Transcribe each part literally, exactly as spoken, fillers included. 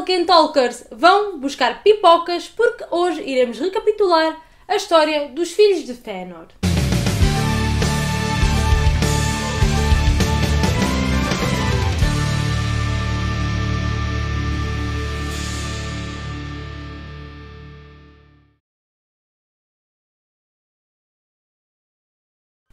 Tolkien Talkers, vão buscar pipocas porque hoje iremos recapitular a história dos filhos de Fëanor.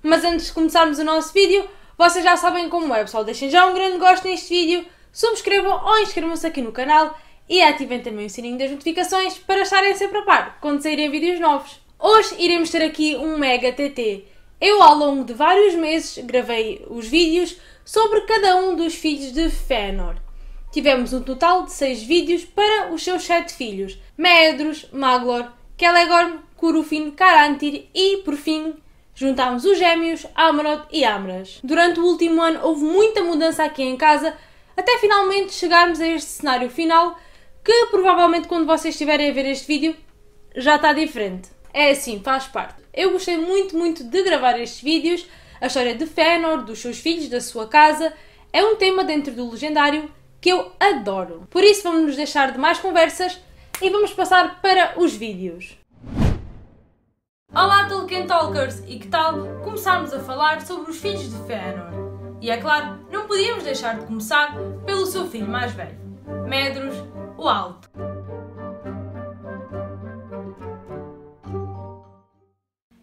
Mas antes de começarmos o nosso vídeo, vocês já sabem como é, pessoal. Deixem já um grande gosto neste vídeo, subscrevam ou inscrevam-se aqui no canal e ativem também o sininho das notificações para estarem sempre a par quando saírem vídeos novos. Hoje iremos ter aqui um mega T T. Eu, ao longo de vários meses, gravei os vídeos sobre cada um dos filhos de Fëanor. Tivemos um total de seis vídeos para os seus sete filhos: Maedhros, Maglor, Celegorm, Curufin, Caranthir e, por fim, juntámos os gêmeos, Amrod e Amras. Durante o último ano houve muita mudança aqui em casa, até finalmente chegarmos a este cenário final, que provavelmente quando vocês estiverem a ver este vídeo, já está diferente. É assim, faz parte. Eu gostei muito, muito de gravar estes vídeos. A história de Fëanor, dos seus filhos, da sua casa, é um tema dentro do legendário que eu adoro. Por isso vamos nos deixar de mais conversas e vamos passar para os vídeos. Olá Tolkien Talkers, e que tal começarmos a falar sobre os filhos de Fëanor? E é claro, não podíamos deixar de começar pelo seu filho mais velho, Maedhros, o Alto.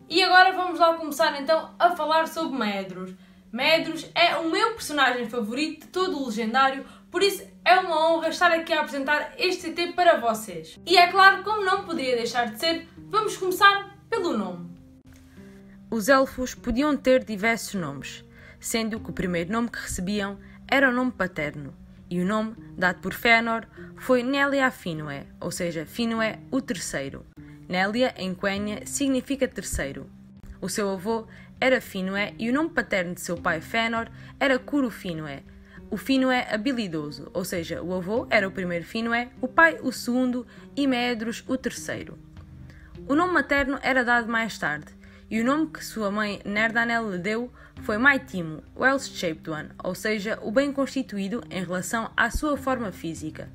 E agora vamos lá começar então a falar sobre Maedhros. Maedhros é o meu personagem favorito de todo o legendário, por isso é uma honra estar aqui a apresentar este T T para vocês. E é claro, como não poderia deixar de ser, vamos começar pelo nome. Os elfos podiam ter diversos nomes, sendo que o primeiro nome que recebiam era o nome paterno, e o nome dado por Fëanor foi Nelia Finwë, ou seja, Finwë o terceiro. Nelia em Quenya significa terceiro. O seu avô era Finwë e o nome paterno de seu pai Fëanor era Curufinwë. O Finwë habilidoso, ou seja, o avô era o primeiro Finwë, o pai o segundo e Maedhros o terceiro. O nome materno era dado mais tarde, e o nome que sua mãe Nerdanel lhe deu foi Maitimo, Well-Shaped One, ou seja, o bem constituído em relação à sua forma física.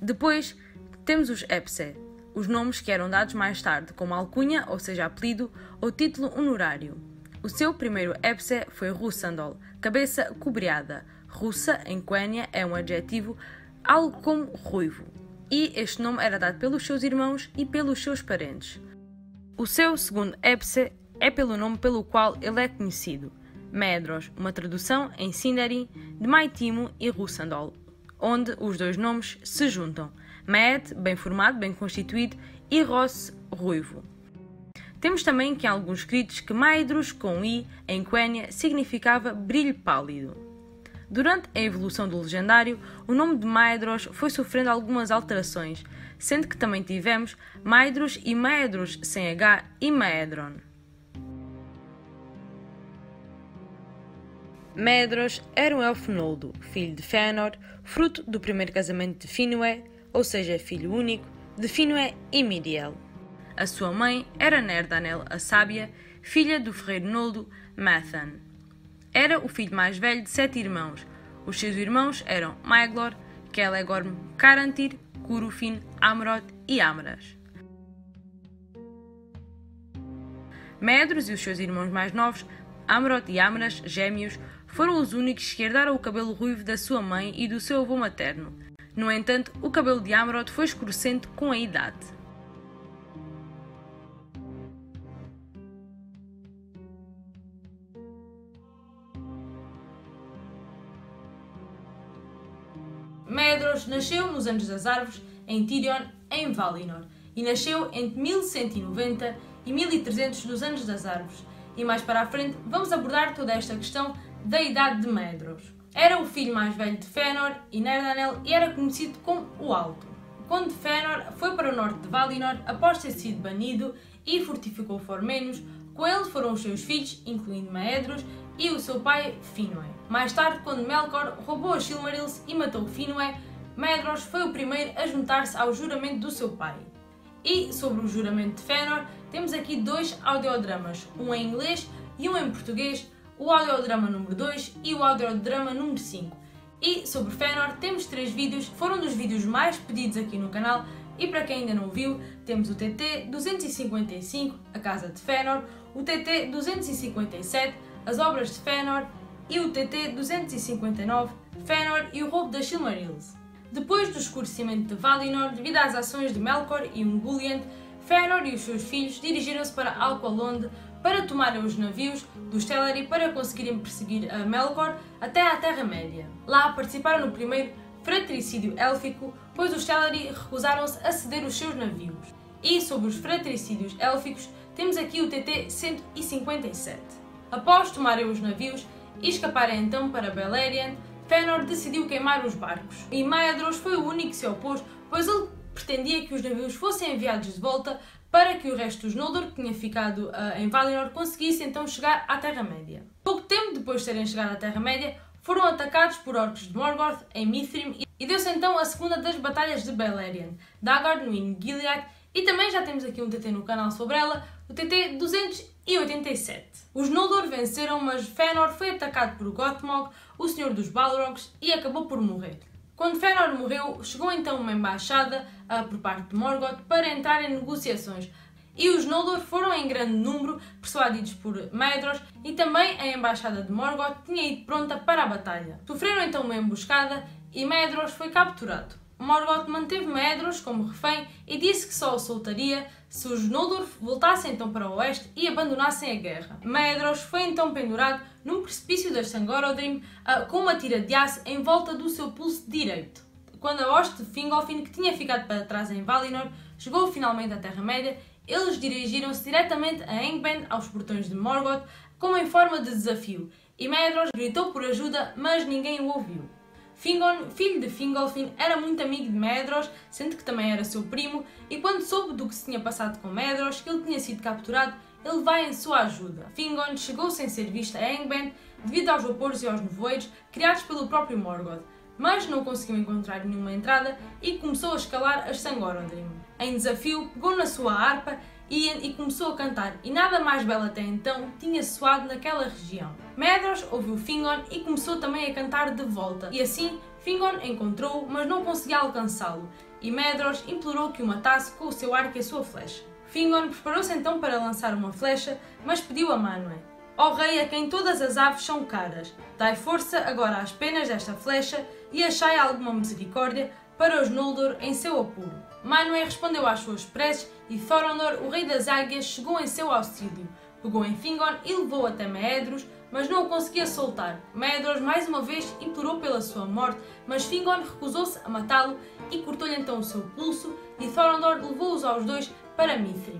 Depois temos os Epse, os nomes que eram dados mais tarde como alcunha, ou seja, apelido, ou título honorário. O seu primeiro Epse foi Russandol, cabeça cobreada. Russa, em Quenya, é um adjetivo, algo como ruivo. E este nome era dado pelos seus irmãos e pelos seus parentes. O seu segundo Epse é pelo nome pelo qual ele é conhecido, Maedhros, uma tradução em Sindarin de Maitimo e Russandol, onde os dois nomes se juntam, Maed, bem formado, bem constituído, e Ross, ruivo. Temos também que há alguns escritos que Maedhros com I em Quenya significava brilho pálido. Durante a evolução do legendário, o nome de Maedhros foi sofrendo algumas alterações, sendo que também tivemos Maedhros e Maedhros sem H e Maedhron. Maedhros era um elfo noldo, filho de Fëanor, fruto do primeiro casamento de Finwë, ou seja, filho único, de Finwë e Midiel. A sua mãe era Nerdanel, a sábia, filha do ferreiro noldo Mathan. Era o filho mais velho de sete irmãos. Os seus irmãos eram Maglor, Celegorm, Caranthir, Curufin, Amrod e Amras. Maedhros e os seus irmãos mais novos, Amrod e Amras, gêmeos, foram os únicos que herdaram o cabelo ruivo da sua mãe e do seu avô materno. No entanto, o cabelo de Amrod foi escurecendo com a idade. Maedhros nasceu nos Anos das Árvores, em Tirion, em Valinor, e nasceu entre mil cento e noventa e mil e trezentos dos Anos das Árvores, e mais para a frente vamos abordar toda esta questão da idade de Maedhros. Era o filho mais velho de Fëanor e Nerdanel e era conhecido como o Alto. Quando Fëanor foi para o norte de Valinor após ter sido banido e fortificou Formenos, com ele foram os seus filhos, incluindo Maedhros, e o seu pai Finwë. Mais tarde, quando Melkor roubou os Silmarils e matou Finwë, Maedhros foi o primeiro a juntar-se ao juramento do seu pai. E sobre o juramento de Fëanor, temos aqui dois audiodramas, um em inglês e um em português, o audiodrama número dois e o audiodrama número cinco. e sobre Fëanor temos três vídeos, foram dos vídeos mais pedidos aqui no canal e para quem ainda não viu, temos o T T duzentos e cinquenta e cinco, a Casa de Fëanor, o T T duzentos e cinquenta e sete, as Obras de Fëanor e o T T duzentos e cinquenta e nove, Fëanor e o Roubo das Silmarils. Depois do escurecimento de Valinor, devido às ações de Melkor e Ungoliant, Fëanor e os seus filhos dirigiram-se para Alqualonde para tomarem os navios do Teleri para conseguirem perseguir a Melkor até à Terra-média. Lá participaram no primeiro fratricídio élfico, pois os Teleri recusaram-se a ceder os seus navios. E sobre os fratricídios élficos, temos aqui o T T cento e cinquenta e sete. Após tomarem os navios e escaparem então para Beleriand, Fëanor decidiu queimar os barcos. E Maedhros foi o único que se opôs, pois ele pretendia que os navios fossem enviados de volta para que o resto dos Noldor, que tinha ficado uh, em Valinor, conseguisse então chegar à Terra-média. Pouco tempo depois de terem chegado à Terra-média, foram atacados por orcos de Morgoth em Mithrim e deu-se então a segunda das batalhas de Beleriand, Dagor-nuin-Giliath, e também já temos aqui um T T no canal sobre ela, o T T duzentos e oitenta e sete. Os Noldor venceram, mas Fëanor foi atacado por Gothmog, o Senhor dos Balrogs, e acabou por morrer. Quando Fëanor morreu, chegou então uma embaixada uh, por parte de Morgoth para entrar em negociações e os Noldor foram em grande número persuadidos por Maedhros e também a embaixada de Morgoth tinha ido pronta para a batalha. Sofreram então uma emboscada e Maedhros foi capturado. Morgoth manteve Maedhros como refém e disse que só o soltaria se os Noldor voltassem então para o oeste e abandonassem a guerra. Maedhros foi então pendurado num precipício das Thangorodrim com uma tira de aço em volta do seu pulso direito. Quando a hoste de Fingolfin, que tinha ficado para trás em Valinor, chegou finalmente à Terra-média, eles dirigiram-se diretamente a Angband, aos portões de Morgoth, como em forma de desafio, e Maedhros gritou por ajuda, mas ninguém o ouviu. Fingon, filho de Fingolfin, era muito amigo de Maedhros, sendo que também era seu primo, e quando soube do que se tinha passado com Maedhros, que ele tinha sido capturado, ele vai em sua ajuda. Fingon chegou sem ser visto a Angband devido aos vapores e aos nevoeiros criados pelo próprio Morgoth, mas não conseguiu encontrar nenhuma entrada e começou a escalar as Thangorodrim. Em desafio, pegou na sua harpa e, e começou a cantar, e nada mais belo até então tinha soado naquela região. Maedhros ouviu Fingon e começou também a cantar de volta, e assim Fingon encontrou-o, mas não conseguia alcançá-lo, e Maedhros implorou que o matasse com o seu arco e a sua flecha. Fingon preparou-se então para lançar uma flecha, mas pediu a Manwë. Ó rei a quem todas as aves são caras, dai força agora às penas desta flecha e achai alguma misericórdia para os Noldor em seu apuro. Manwë respondeu às suas preces e Thoronor, o rei das águias, chegou em seu auxílio, pegou em Fingon e levou até Maedhros, mas não o conseguia soltar. Maedhros mais uma vez implorou pela sua morte, mas Fingon recusou-se a matá-lo e cortou-lhe então o seu pulso e Thoronor levou-os aos dois para Mithrim.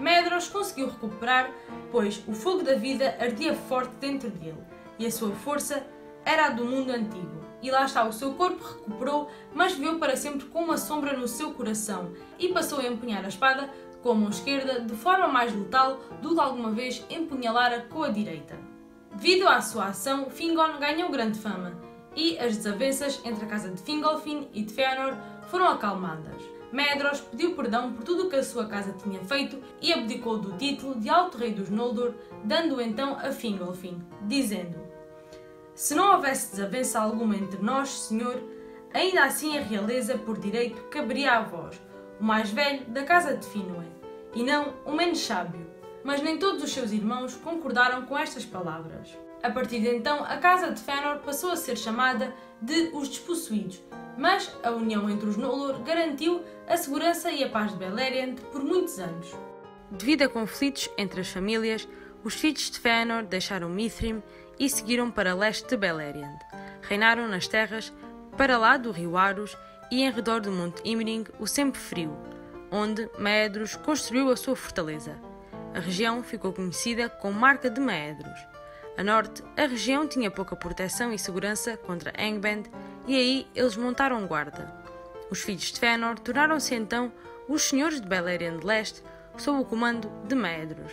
Maedhros conseguiu recuperar, pois o fogo da vida ardia forte dentro dele, e a sua força era a do mundo antigo. E lá está, o seu corpo recuperou, mas viveu para sempre com uma sombra no seu coração, e passou a empunhar a espada com a mão esquerda de forma mais letal do que alguma vez empunhalara com a direita. Devido à sua ação, Fingon ganhou grande fama, e as desavenças entre a casa de Fingolfin e de Fëanor foram acalmadas. Maedhros pediu perdão por tudo o que a sua casa tinha feito e abdicou do título de Alto Rei dos Noldor, dando-o então a Fingolfin, dizendo: se não houvesse desavença alguma entre nós, senhor, ainda assim a realeza por direito caberia a vós, o mais velho da casa de Finwë, e não o menos sábio. Mas nem todos os seus irmãos concordaram com estas palavras. A partir de então, a casa de Fëanor passou a ser chamada de Os Despossuídos, mas a união entre os Noldor garantiu a segurança e a paz de Beleriand por muitos anos. Devido a conflitos entre as famílias, os filhos de Fëanor deixaram Mithrim e seguiram para leste de Beleriand. Reinaram nas terras para lá do rio Arus e em redor do monte Himring, o sempre frio, onde Maedhros construiu a sua fortaleza. A região ficou conhecida como Marca de Maedhros. A norte, a região tinha pouca proteção e segurança contra Angband, e aí eles montaram guarda. Os filhos de Fëanor tornaram-se então os senhores de Beleriand de Leste, sob o comando de Maedhros.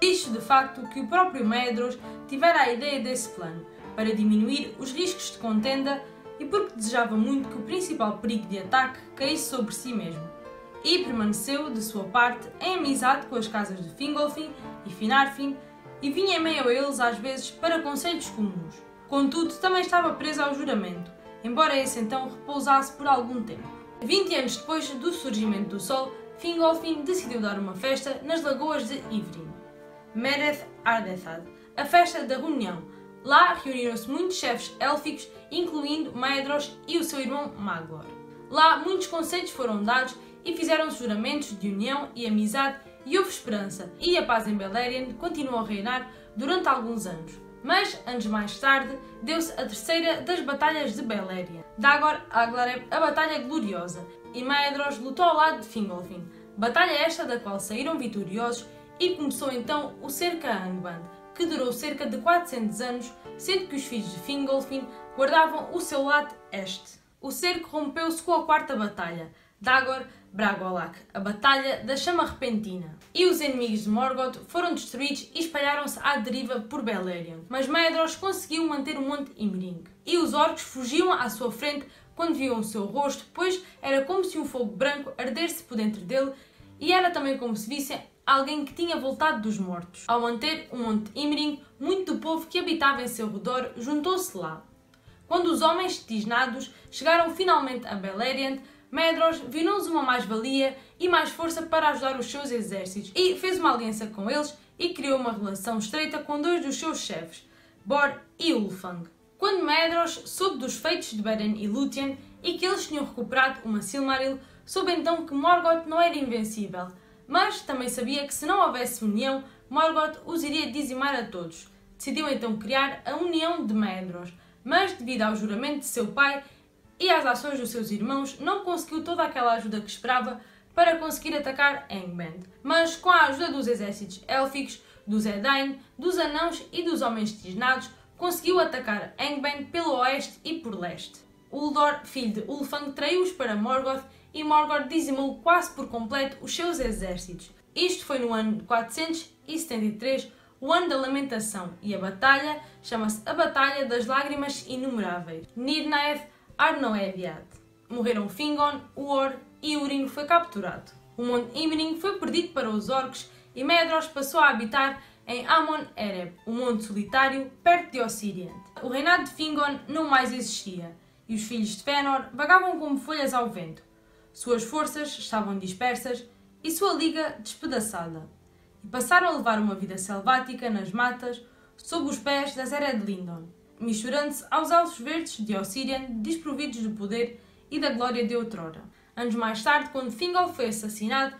Diz-se de facto que o próprio Maedhros tivera a ideia desse plano, para diminuir os riscos de contenda e porque desejava muito que o principal perigo de ataque caísse sobre si mesmo. e permaneceu, de sua parte, em amizade com as casas de Fingolfin e Finarfin e vinha em meio a eles às vezes para conselhos comuns. Contudo, também estava preso ao juramento, embora esse então repousasse por algum tempo. vinte anos depois do surgimento do Sol, Fingolfin decidiu dar uma festa nas lagoas de Ivrin, Nernaeth Arnoediad, a festa da reunião. Lá reuniram-se muitos chefes élficos, incluindo Maedhros e o seu irmão Maglor. Lá muitos conselhos foram dados e fizeram-se juramentos de união e amizade e houve esperança, e a paz em Beleriand continuou a reinar durante alguns anos. Mas, anos mais tarde, deu-se a terceira das batalhas de Beleriand, Dagor Bragollach, a Batalha Gloriosa, e Maedhros lutou ao lado de Fingolfin, batalha esta da qual saíram vitoriosos e começou então o cerco a Angband, que durou cerca de quatrocentos anos, sendo que os filhos de Fingolfin guardavam o seu lado este. O cerco rompeu-se com a quarta batalha, Dagor Bragollach, a Batalha da Chama Repentina, e os inimigos de Morgoth foram destruídos e espalharam-se à deriva por Beleriand, mas Maedhros conseguiu manter o monte Himring, e os orcos fugiam à sua frente quando viam o seu rosto, pois era como se um fogo branco ardesse por dentro dele, e era também como se vissem alguém que tinha voltado dos mortos. Ao manter o monte Himring, muito do povo que habitava em seu redor juntou-se lá. Quando os homens tisnados chegaram finalmente a Beleriand, Maedhros virou-lhes uma mais-valia e mais força para ajudar os seus exércitos e fez uma aliança com eles e criou uma relação estreita com dois dos seus chefes, Bor e Ulfang. Quando Maedhros soube dos feitos de Beren e Lúthien e que eles tinham recuperado uma Silmaril, soube então que Morgoth não era invencível, mas também sabia que se não houvesse união, Morgoth os iria dizimar a todos. Decidiu então criar a União de Maedhros, mas devido ao juramento de seu pai e às ações dos seus irmãos, não conseguiu toda aquela ajuda que esperava para conseguir atacar Angband. Mas com a ajuda dos exércitos élficos, dos Edain, dos Anãos e dos Homens Tisnados, conseguiu atacar Angband pelo oeste e por leste. Uldor, filho de Ulfang, traiu-os para Morgoth e Morgoth dizimou quase por completo os seus exércitos. Isto foi no ano de quatrocentos e setenta e três, o ano da lamentação, e a batalha chama-se a Batalha das Lágrimas Inumeráveis, Nirnaeth Arnoediad. Morreram Fingon, Uor e Urim foi capturado. O monte Himring foi perdido para os orcos e Maedhros passou a habitar em Amon-Ereb, um monte solitário perto de Ossiriand. O reinado de Fingon não mais existia e os filhos de Fëanor vagavam como folhas ao vento. Suas forças estavam dispersas e sua liga despedaçada, e passaram a levar uma vida selvática nas matas sob os pés da Zera de Lindon, misturando-se aos elfos verdes de Ossiriand, desprovidos do poder e da glória de outrora. Anos mais tarde, quando Thingol foi assassinado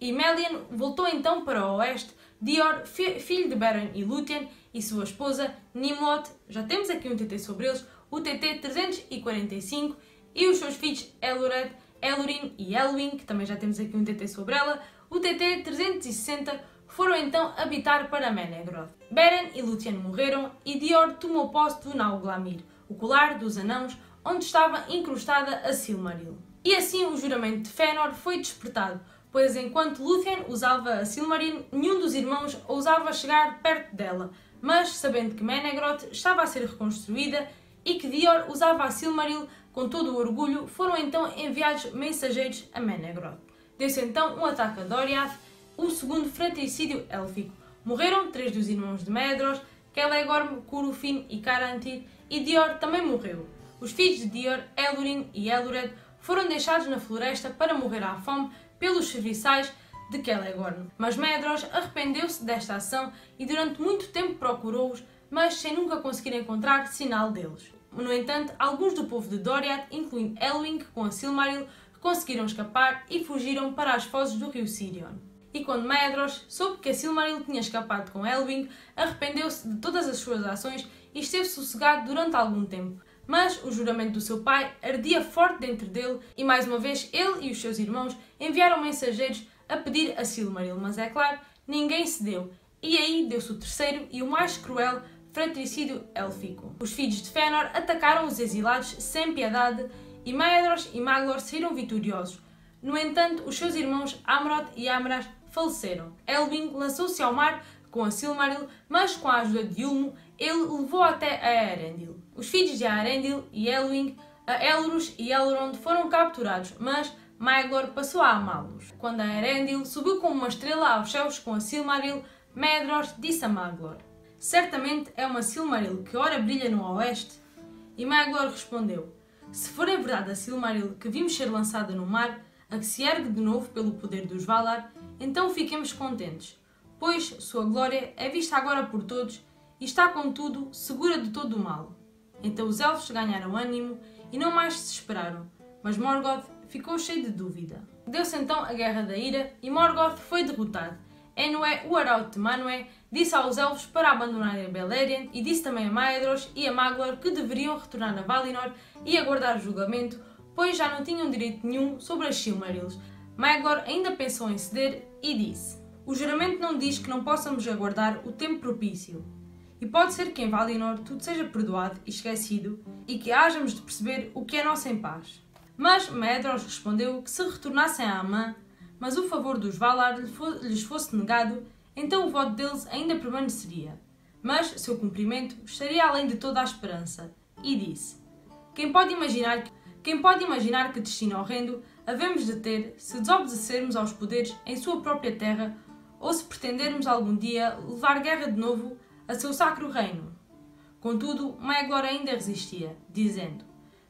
e Melian voltou então para o oeste, Dior, fi filho de Beren e Lúthien, e sua esposa Nimloth, já temos aqui um T T sobre eles, o T T trezentos e quarenta e cinco, e os seus filhos Elured, Elurin e Elwing, que também já temos aqui um T T sobre ela, o T T trezentos e sessenta, foram então habitar para Maedhros. Beren e Lúthien morreram e Dior tomou posse do Nauglamir, o colar dos anãos, onde estava incrustada a Silmaril. E assim o juramento de Fëanor foi despertado, pois enquanto Lúthien usava a Silmaril, nenhum dos irmãos ousava chegar perto dela, mas sabendo que Maedhros estava a ser reconstruída e que Dior usava a Silmaril com todo o orgulho, foram então enviados mensageiros a Maedhros. Deu-se então um ataque a Doriath, o segundo fratricídio élfico. Morreram três dos irmãos de Maedhros, Celegorm, Curufin e Caranthir, e Dior também morreu. Os filhos de Dior, Elurin e Elured, foram deixados na floresta para morrer à fome pelos serviçais de Celegorm. Mas Maedhros arrependeu-se desta ação e durante muito tempo procurou-os, mas sem nunca conseguir encontrar sinal deles. No entanto, alguns do povo de Doriath, incluindo Elwing com a Silmaril, conseguiram escapar e fugiram para as fozes do rio Sirion. E quando Maedhros soube que a Silmaril tinha escapado com Elwing, arrependeu-se de todas as suas ações e esteve sossegado durante algum tempo. Mas o juramento do seu pai ardia forte dentro dele e mais uma vez ele e os seus irmãos enviaram mensageiros a pedir a Silmaril, mas é claro, ninguém cedeu. E aí deu-se o terceiro e o mais cruel fratricídio élfico. Os filhos de Fëanor atacaram os exilados sem piedade e Maedhros e Maglor saíram vitoriosos. No entanto, os seus irmãos Amrod e Amras faleceram. Elwing lançou-se ao mar com a Silmaril, mas com a ajuda de Ulmo, ele levou até a Arendil. Os filhos de Arendil e Elwing, a Elros e Elrond foram capturados, mas Maglor passou a amá-los. Quando a Elendil subiu como uma estrela aos céus com a Silmaril, Maedhros disse a Maglor: certamente é uma Silmaril que ora brilha no oeste. E Maglor respondeu: se for em verdade a Silmaril que vimos ser lançada no mar, a que se ergue de novo pelo poder dos Valar, então fiquemos contentes, pois sua glória é vista agora por todos e está, contudo, segura de todo o mal. Então os elfos ganharam ânimo e não mais se desesperaram, mas Morgoth ficou cheio de dúvida. Deu-se então a Guerra da Ira e Morgoth foi derrotado. Enwë, o arauto de Manwë, disse aos elfos para abandonarem Beleriand e disse também a Maedhros e a Maglor que deveriam retornar a Valinor e aguardar o julgamento, pois já não tinham direito nenhum sobre as Silmarils. Maglor ainda pensou em ceder e disse: o juramento não diz que não possamos aguardar o tempo propício. E pode ser que em Valinor tudo seja perdoado e esquecido e que hajamos de perceber o que é nosso em paz. Mas Maedhros respondeu que se retornassem a Amã, mas o favor dos Valar lhes fosse negado, então o voto deles ainda permaneceria. Mas seu cumprimento estaria além de toda a esperança. E disse: quem pode imaginar que Quem pode imaginar que destino horrendo havemos de ter se desobedecermos aos poderes em sua própria terra ou se pretendermos algum dia levar guerra de novo a seu sacro reino? Contudo, Maglor ainda resistia, dizendo: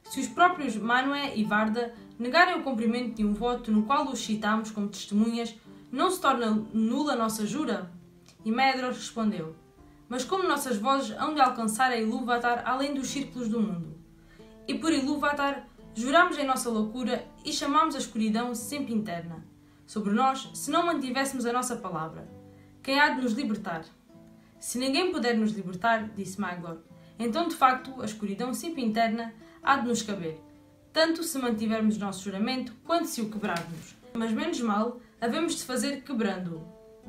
se os próprios Manwë e Varda negarem o cumprimento de um voto no qual os citámos como testemunhas, não se torna nula a nossa jura? E Maedhros respondeu: mas como nossas vozes hão de alcançar a Ilúvatar além dos círculos do mundo? E por Ilúvatar jurámos em nossa loucura e chamámos a escuridão sempre interna sobre nós se não mantivéssemos a nossa palavra. Quem há de nos libertar? Se ninguém puder nos libertar, disse Maglor, então de facto a escuridão sempre interna há de nos caber, tanto se mantivermos nosso juramento quanto se o quebrarmos. Mas menos mal havemos de fazer quebrando-o.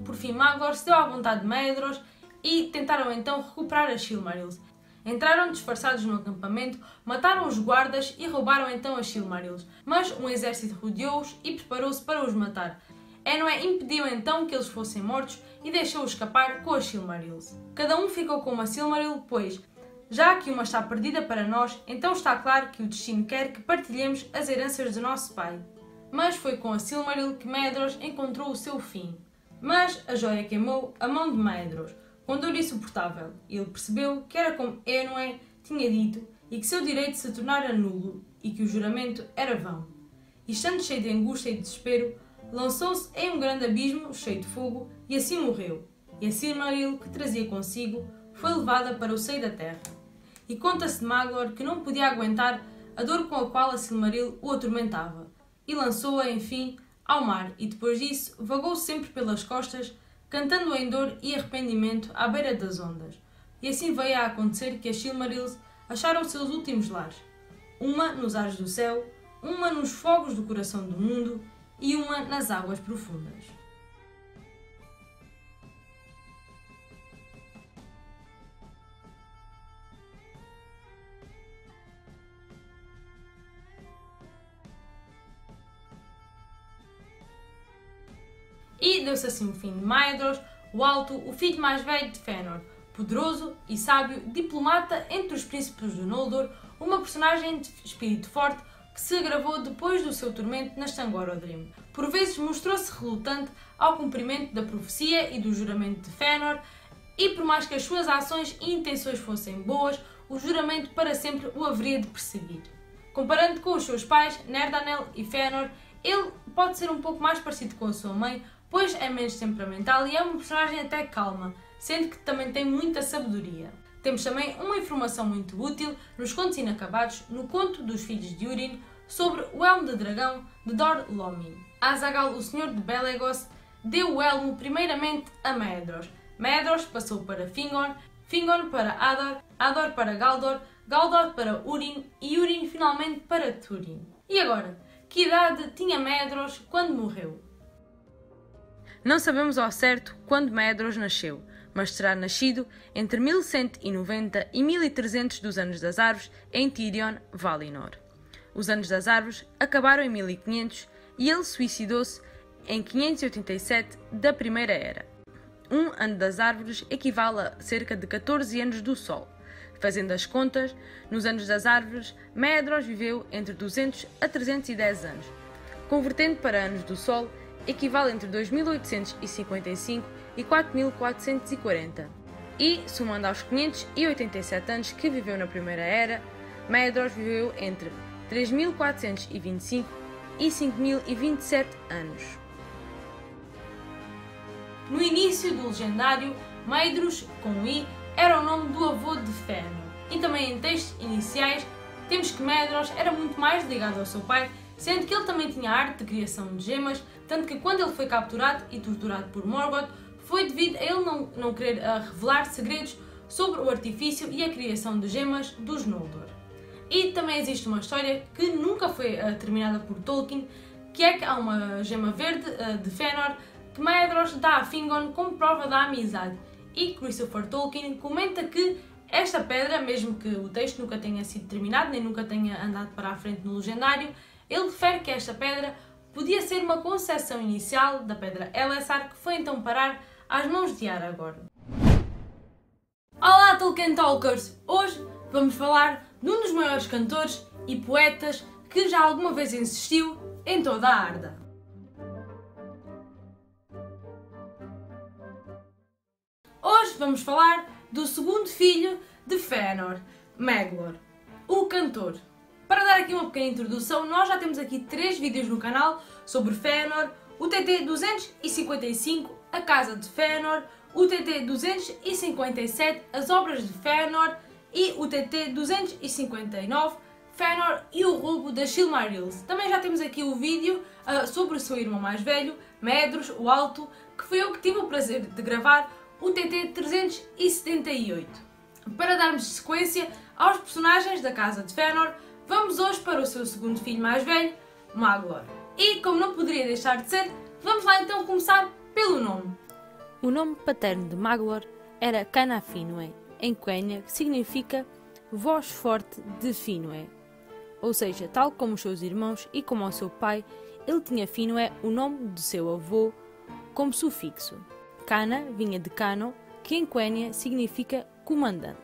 Por fim Maglor se deu à vontade de Maedhros e tentaram então recuperar as Silmarils. Entraram disfarçados no acampamento, mataram os guardas e roubaram então as Silmarils. Mas um exército rodeou-os e preparou-se para os matar. Enwë impediu então que eles fossem mortos e deixou-os escapar com as Silmarils. Cada um ficou com uma Silmaril, pois, já que uma está perdida para nós, então está claro que o destino quer que partilhemos as heranças do nosso pai. Mas foi com a Silmaril que Maedhros encontrou o seu fim. Mas a joia queimou a mão de Maedhros, com dor insuportável, ele percebeu que era como Enwë tinha dito e que seu direito se tornara nulo e que o juramento era vão. E estando cheio de angústia e desespero, lançou-se em um grande abismo cheio de fogo e assim morreu. E a Silmaril que trazia consigo foi levada para o seio da terra. E conta-se de Maglor que não podia aguentar a dor com a qual a Silmaril o atormentava e lançou-a, enfim, ao mar e depois disso vagou sempre pelas costas cantando em dor e arrependimento à beira das ondas. E assim veio a acontecer que as Silmarils acharam seus últimos lares. Uma nos ares do céu, uma nos fogos do coração do mundo e uma nas águas profundas. E deu-se assim o fim de Maedhros, o Alto, o filho mais velho de Fëanor, poderoso e sábio, diplomata entre os príncipes do Noldor, uma personagem de espírito forte que se agravou depois do seu tormento nas Thangorodrim. Por vezes mostrou-se relutante ao cumprimento da profecia e do juramento de Fëanor, e por mais que as suas ações e intenções fossem boas, o juramento para sempre o haveria de perseguir. Comparando com os seus pais, Nerdanel e Fëanor, ele pode ser um pouco mais parecido com a sua mãe, pois é menos temperamental e é uma personagem até calma, sendo que também tem muita sabedoria. Temos também uma informação muito útil nos Contos Inacabados, no Conto dos Filhos de Urin, sobre o Elmo de Dragão de Dor Lomin. Azaghal, o Senhor de Belegos, deu o elmo primeiramente a Maedhros. Maedhros passou para Fingon, Fingon para Ador, Ador para Galdor, Galdor para Urin e Urin finalmente para Túrin. E agora, que idade tinha Maedhros quando morreu? Não sabemos ao certo quando Maedhros nasceu, mas terá nascido entre mil cento e noventa e mil e trezentos dos Anos das Árvores em Tirion, Valinor. Os Anos das Árvores acabaram em mil e quinhentos e ele suicidou-se em quinhentos e oitenta e sete da Primeira Era. Um Ano das Árvores equivale a cerca de catorze anos do Sol. Fazendo as contas, nos Anos das Árvores, Maedhros viveu entre duzentos a trezentos e dez anos. convertendo para anos do Sol, equivale entre dois mil oitocentos e cinquenta e cinco e quatro mil quatrocentos e quarenta. E, somando aos quinhentos e oitenta e sete anos que viveu na Primeira Era, Maedhros viveu entre três mil quatrocentos e vinte e cinco e cinco mil e vinte e sete anos. No início do legendário, Maedhros, com um I, era o nome do avô de Fëanor, e também em textos iniciais temos que Maedhros era muito mais ligado ao seu pai, sendo que ele também tinha a arte de criação de gemas, tanto que quando ele foi capturado e torturado por Morgoth, foi devido a ele não, não querer uh, revelar segredos sobre o artifício e a criação de gemas dos Noldor. E também existe uma história que nunca foi uh, terminada por Tolkien, que é que há uma gema verde uh, de Fëanor que Maedhros dá a Fingon como prova da amizade, e Christopher Tolkien comenta que esta pedra, mesmo que o texto nunca tenha sido terminado nem nunca tenha andado para a frente no legendário, ele refere que esta pedra podia ser uma concessão inicial da pedra Elessar, que foi então parar às mãos de Aragorn. Olá Tolkien Talkers! Hoje vamos falar de um dos maiores cantores e poetas que já alguma vez existiu em toda a Arda. Hoje vamos falar do segundo filho de Fëanor, Maglor, o cantor. Para dar aqui uma pequena introdução, nós já temos aqui três vídeos no canal sobre Fëanor, o T T duzentos e cinquenta e cinco, a Casa de Fëanor, o T T duzentos e cinquenta e sete, as Obras de Fëanor e o T T duzentos e cinquenta e nove, Fëanor e o Roubo das Silmarils. Também já temos aqui o vídeo uh, sobre o seu irmão mais velho, Maedhros, o Alto, que foi eu que tive o prazer de gravar, o T T trezentos e setenta e oito. Para darmos sequência aos personagens da Casa de Fëanor, vamos hoje para o seu segundo filho mais velho, Maglor. E, como não poderia deixar de ser, vamos lá então começar pelo nome. O nome paterno de Maglor era Canafinwë, em Quenya, que significa voz forte de Finwë. Ou seja, tal como os seus irmãos e como o seu pai, ele tinha Finwë, o nome do seu avô, como sufixo. Cana vinha de Cano, que em Quenya significa comandante.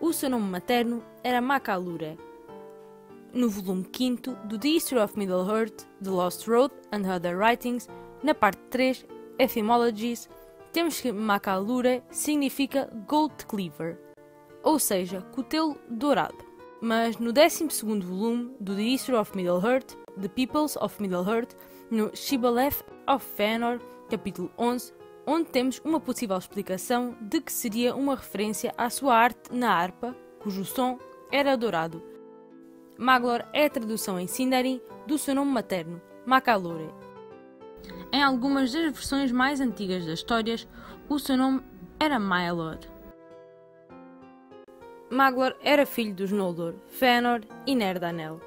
O seu nome materno era Makalure. No volume quinto do The History of Middle-earth, The Lost Road and Other Writings, na parte três, Etymologies, temos que Makalure significa Gold Cleaver, ou seja, cutelo dourado. Mas no décimo segundo volume do The History of Middle-earth, The Peoples of Middle-earth, no Shibboleth of Fëanor, capítulo onze, onde temos uma possível explicação de que seria uma referência à sua arte na harpa, cujo som era dourado. Maglor é a tradução em Sindarin do seu nome materno, Makalure. Em algumas das versões mais antigas das histórias, o seu nome era Maelor. Maglor era filho dos Noldor, Fëanor e Nerdanel,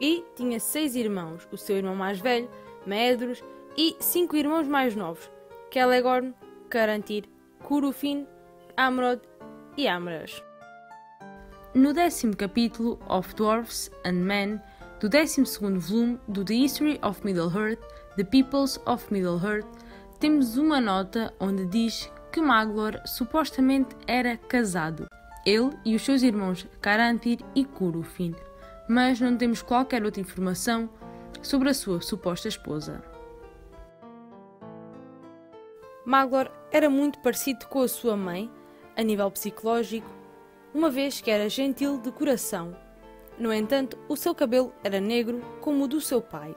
e tinha seis irmãos, o seu irmão mais velho, Maedhros, e cinco irmãos mais novos, Celegorm, Caranthir, Curufin, Amrod e Amras. No décimo capítulo of Dwarfs and Men, do décimo segundo volume do The History of Middle-earth, The Peoples of Middle-earth, temos uma nota onde diz que Maglor supostamente era casado, ele e os seus irmãos Caranthir e Curufin, mas não temos qualquer outra informação sobre a sua suposta esposa. Maglor era muito parecido com a sua mãe, a nível psicológico, uma vez que era gentil de coração. No entanto, o seu cabelo era negro como o do seu pai.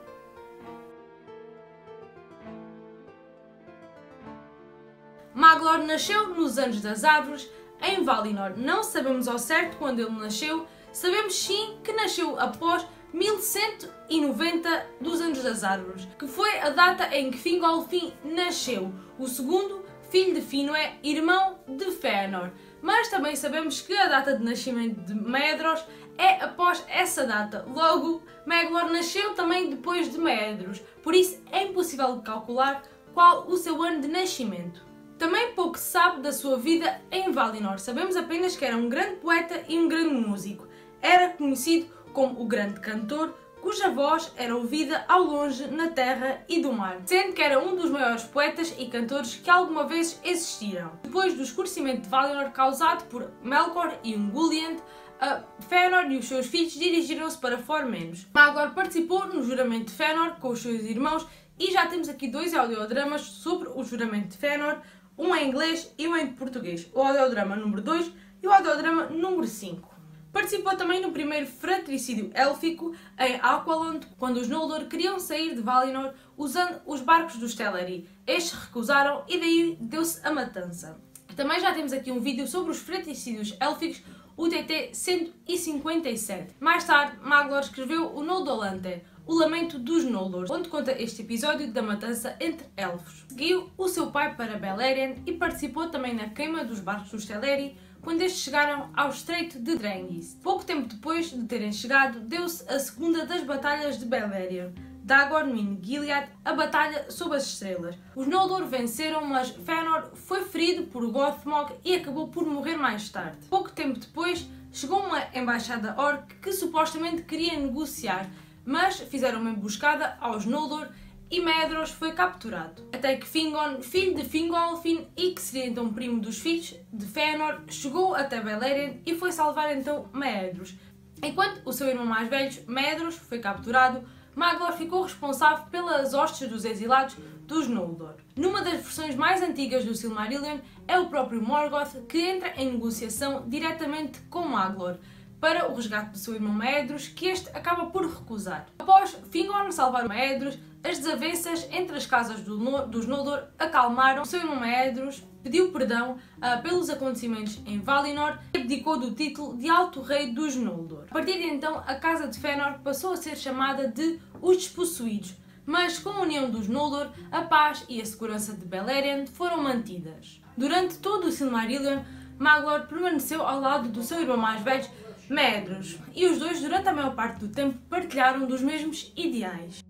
Maglor nasceu nos Anos das Árvores, em Valinor. Não sabemos ao certo quando ele nasceu, sabemos sim que nasceu após mil cento e noventa dos Anos das Árvores, que foi a data em que Fingolfin nasceu, o segundo filho de Finwë, irmão de Fëanor. Mas também sabemos que a data de nascimento de Maedhros é após essa data, logo Maglor nasceu também depois de Maedhros, por isso é impossível calcular qual o seu ano de nascimento. Também pouco se sabe da sua vida em Valinor, sabemos apenas que era um grande poeta e um grande músico. Era conhecido como o grande cantor, cuja voz era ouvida ao longe na terra e do mar, sendo que era um dos maiores poetas e cantores que alguma vez existiram. Depois do escurecimento de Valinor causado por Melkor e Ungoliant, a Fëanor e os seus filhos dirigiram-se para Formenos. Maglor participou no juramento de Fëanor com os seus irmãos e já temos aqui dois audiodramas sobre o juramento de Fëanor, um em inglês e um em português, o audiodrama número dois e o audiodrama número cinco. Participou também no primeiro fratricídio élfico, em Aqualond, quando os Noldor queriam sair de Valinor usando os barcos dos Teleri. Estes recusaram e daí deu-se a matança. Também já temos aqui um vídeo sobre os fratricídios élficos, o T T cento e cinquenta e sete. Mais tarde, Maglor escreveu o Noldolante, o Lamento dos Noldor, onde conta este episódio da matança entre elfos. Seguiu o seu pai para Beleriand e participou também na queima dos barcos dos Teleri, quando estes chegaram ao Estreito de Drangis. Pouco tempo depois de terem chegado, deu-se a segunda das batalhas de Beleriand, Dagor-nuin-Giliath, a Batalha sob as Estrelas. Os Noldor venceram, mas Fëanor foi ferido por Gothmog e acabou por morrer mais tarde. Pouco tempo depois, chegou uma embaixada orc que supostamente queria negociar, mas fizeram uma emboscada aos Noldor e Maedhros foi capturado. Até que Fingon, filho de Fingolfin e que seria então primo dos filhos de Fëanor, chegou até Beleriand e foi salvar então Maedhros. Enquanto o seu irmão mais velho, Maedhros, foi capturado, Maglor ficou responsável pelas hostes dos exilados dos Noldor. Numa das versões mais antigas do Silmarillion é o próprio Morgoth que entra em negociação diretamente com Maglor para o resgate do seu irmão Maedhros, que este acaba por recusar. Após Fingolfin salvar Maedhros, as desavenças entre as casas do no, dos Noldor acalmaram. O seu irmão Maedhros pediu perdão uh, pelos acontecimentos em Valinor e abdicou do título de Alto Rei dos Noldor. A partir de então, a casa de Fëanor passou a ser chamada de Os Despossuídos, mas com a união dos Noldor, a paz e a segurança de Beleriand foram mantidas. Durante todo o Silmarillion, Maglor permaneceu ao lado do seu irmão mais velho, Maedhros, e os dois durante a maior parte do tempo partilharam dos mesmos ideais.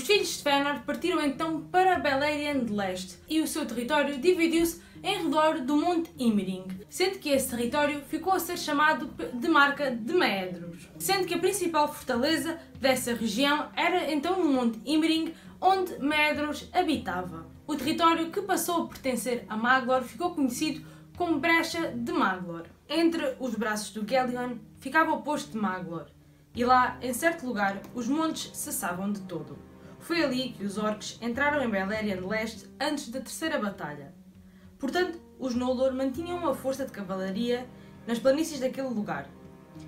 Os filhos de Fëanor partiram então para Beleriand de Leste e o seu território dividiu-se em redor do Monte Himring, sendo que esse território ficou a ser chamado de Marca de Maedhros, sendo que a principal fortaleza dessa região era então o Monte Himring, onde Maedhros habitava. O território que passou a pertencer a Maglor ficou conhecido como Brecha de Maglor. Entre os braços do Gelion ficava o posto de Maglor e lá, em certo lugar, os montes cessavam de todo. Foi ali que os orcs entraram em Beleriand Leste antes da Terceira Batalha. Portanto, os Noldor mantinham uma força de cavalaria nas planícies daquele lugar,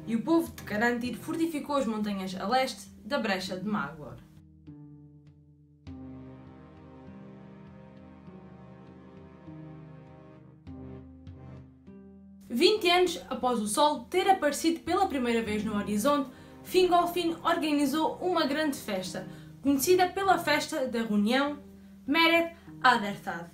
e o povo de Caranthir fortificou as montanhas a leste da Brecha de Maglor. vinte anos após o Sol ter aparecido pela primeira vez no horizonte, Fingolfin organizou uma grande festa, conhecida pela Festa da Reunião Meret Adertad.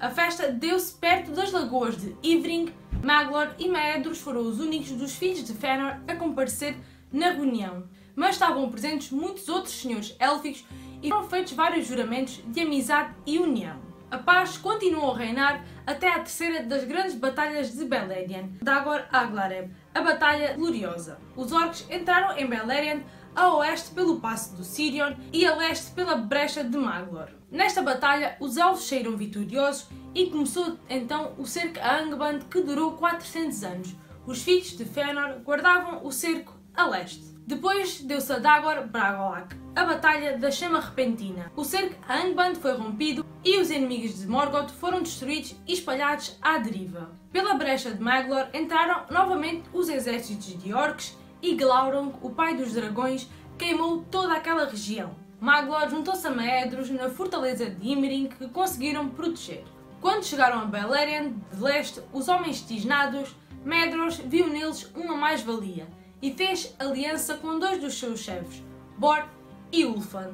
A festa deu-se perto das lagoas de Himring. Maglor e Maedhros foram os únicos dos filhos de Fëanor a comparecer na reunião, mas estavam presentes muitos outros senhores élficos e foram feitos vários juramentos de amizade e união. A paz continuou a reinar até a terceira das grandes batalhas de Beleriand, Dagor Aglareb, a Batalha Gloriosa. Os orcs entraram em Beleriand a oeste pelo Passo do Sirion e a leste pela Brecha de Maglor. Nesta batalha, os elfos saíram vitoriosos e começou então o cerco a Angband, que durou quatrocentos anos. Os filhos de Fëanor guardavam o cerco a leste. Depois deu-se a Dagor Bragollach, a Batalha da Chama Repentina. O cerco a Angband foi rompido e os inimigos de Morgoth foram destruídos e espalhados à deriva. Pela Brecha de Maglor entraram novamente os exércitos de orcs e Glaurung, o pai dos dragões, queimou toda aquela região. Maglor juntou-se a Maedhros na fortaleza de Himring, que conseguiram proteger. Quando chegaram a Beleriand de Leste, os homens tisnados, Maedhros viu neles uma mais-valia e fez aliança com dois dos seus chefes, Bor e Ulfand.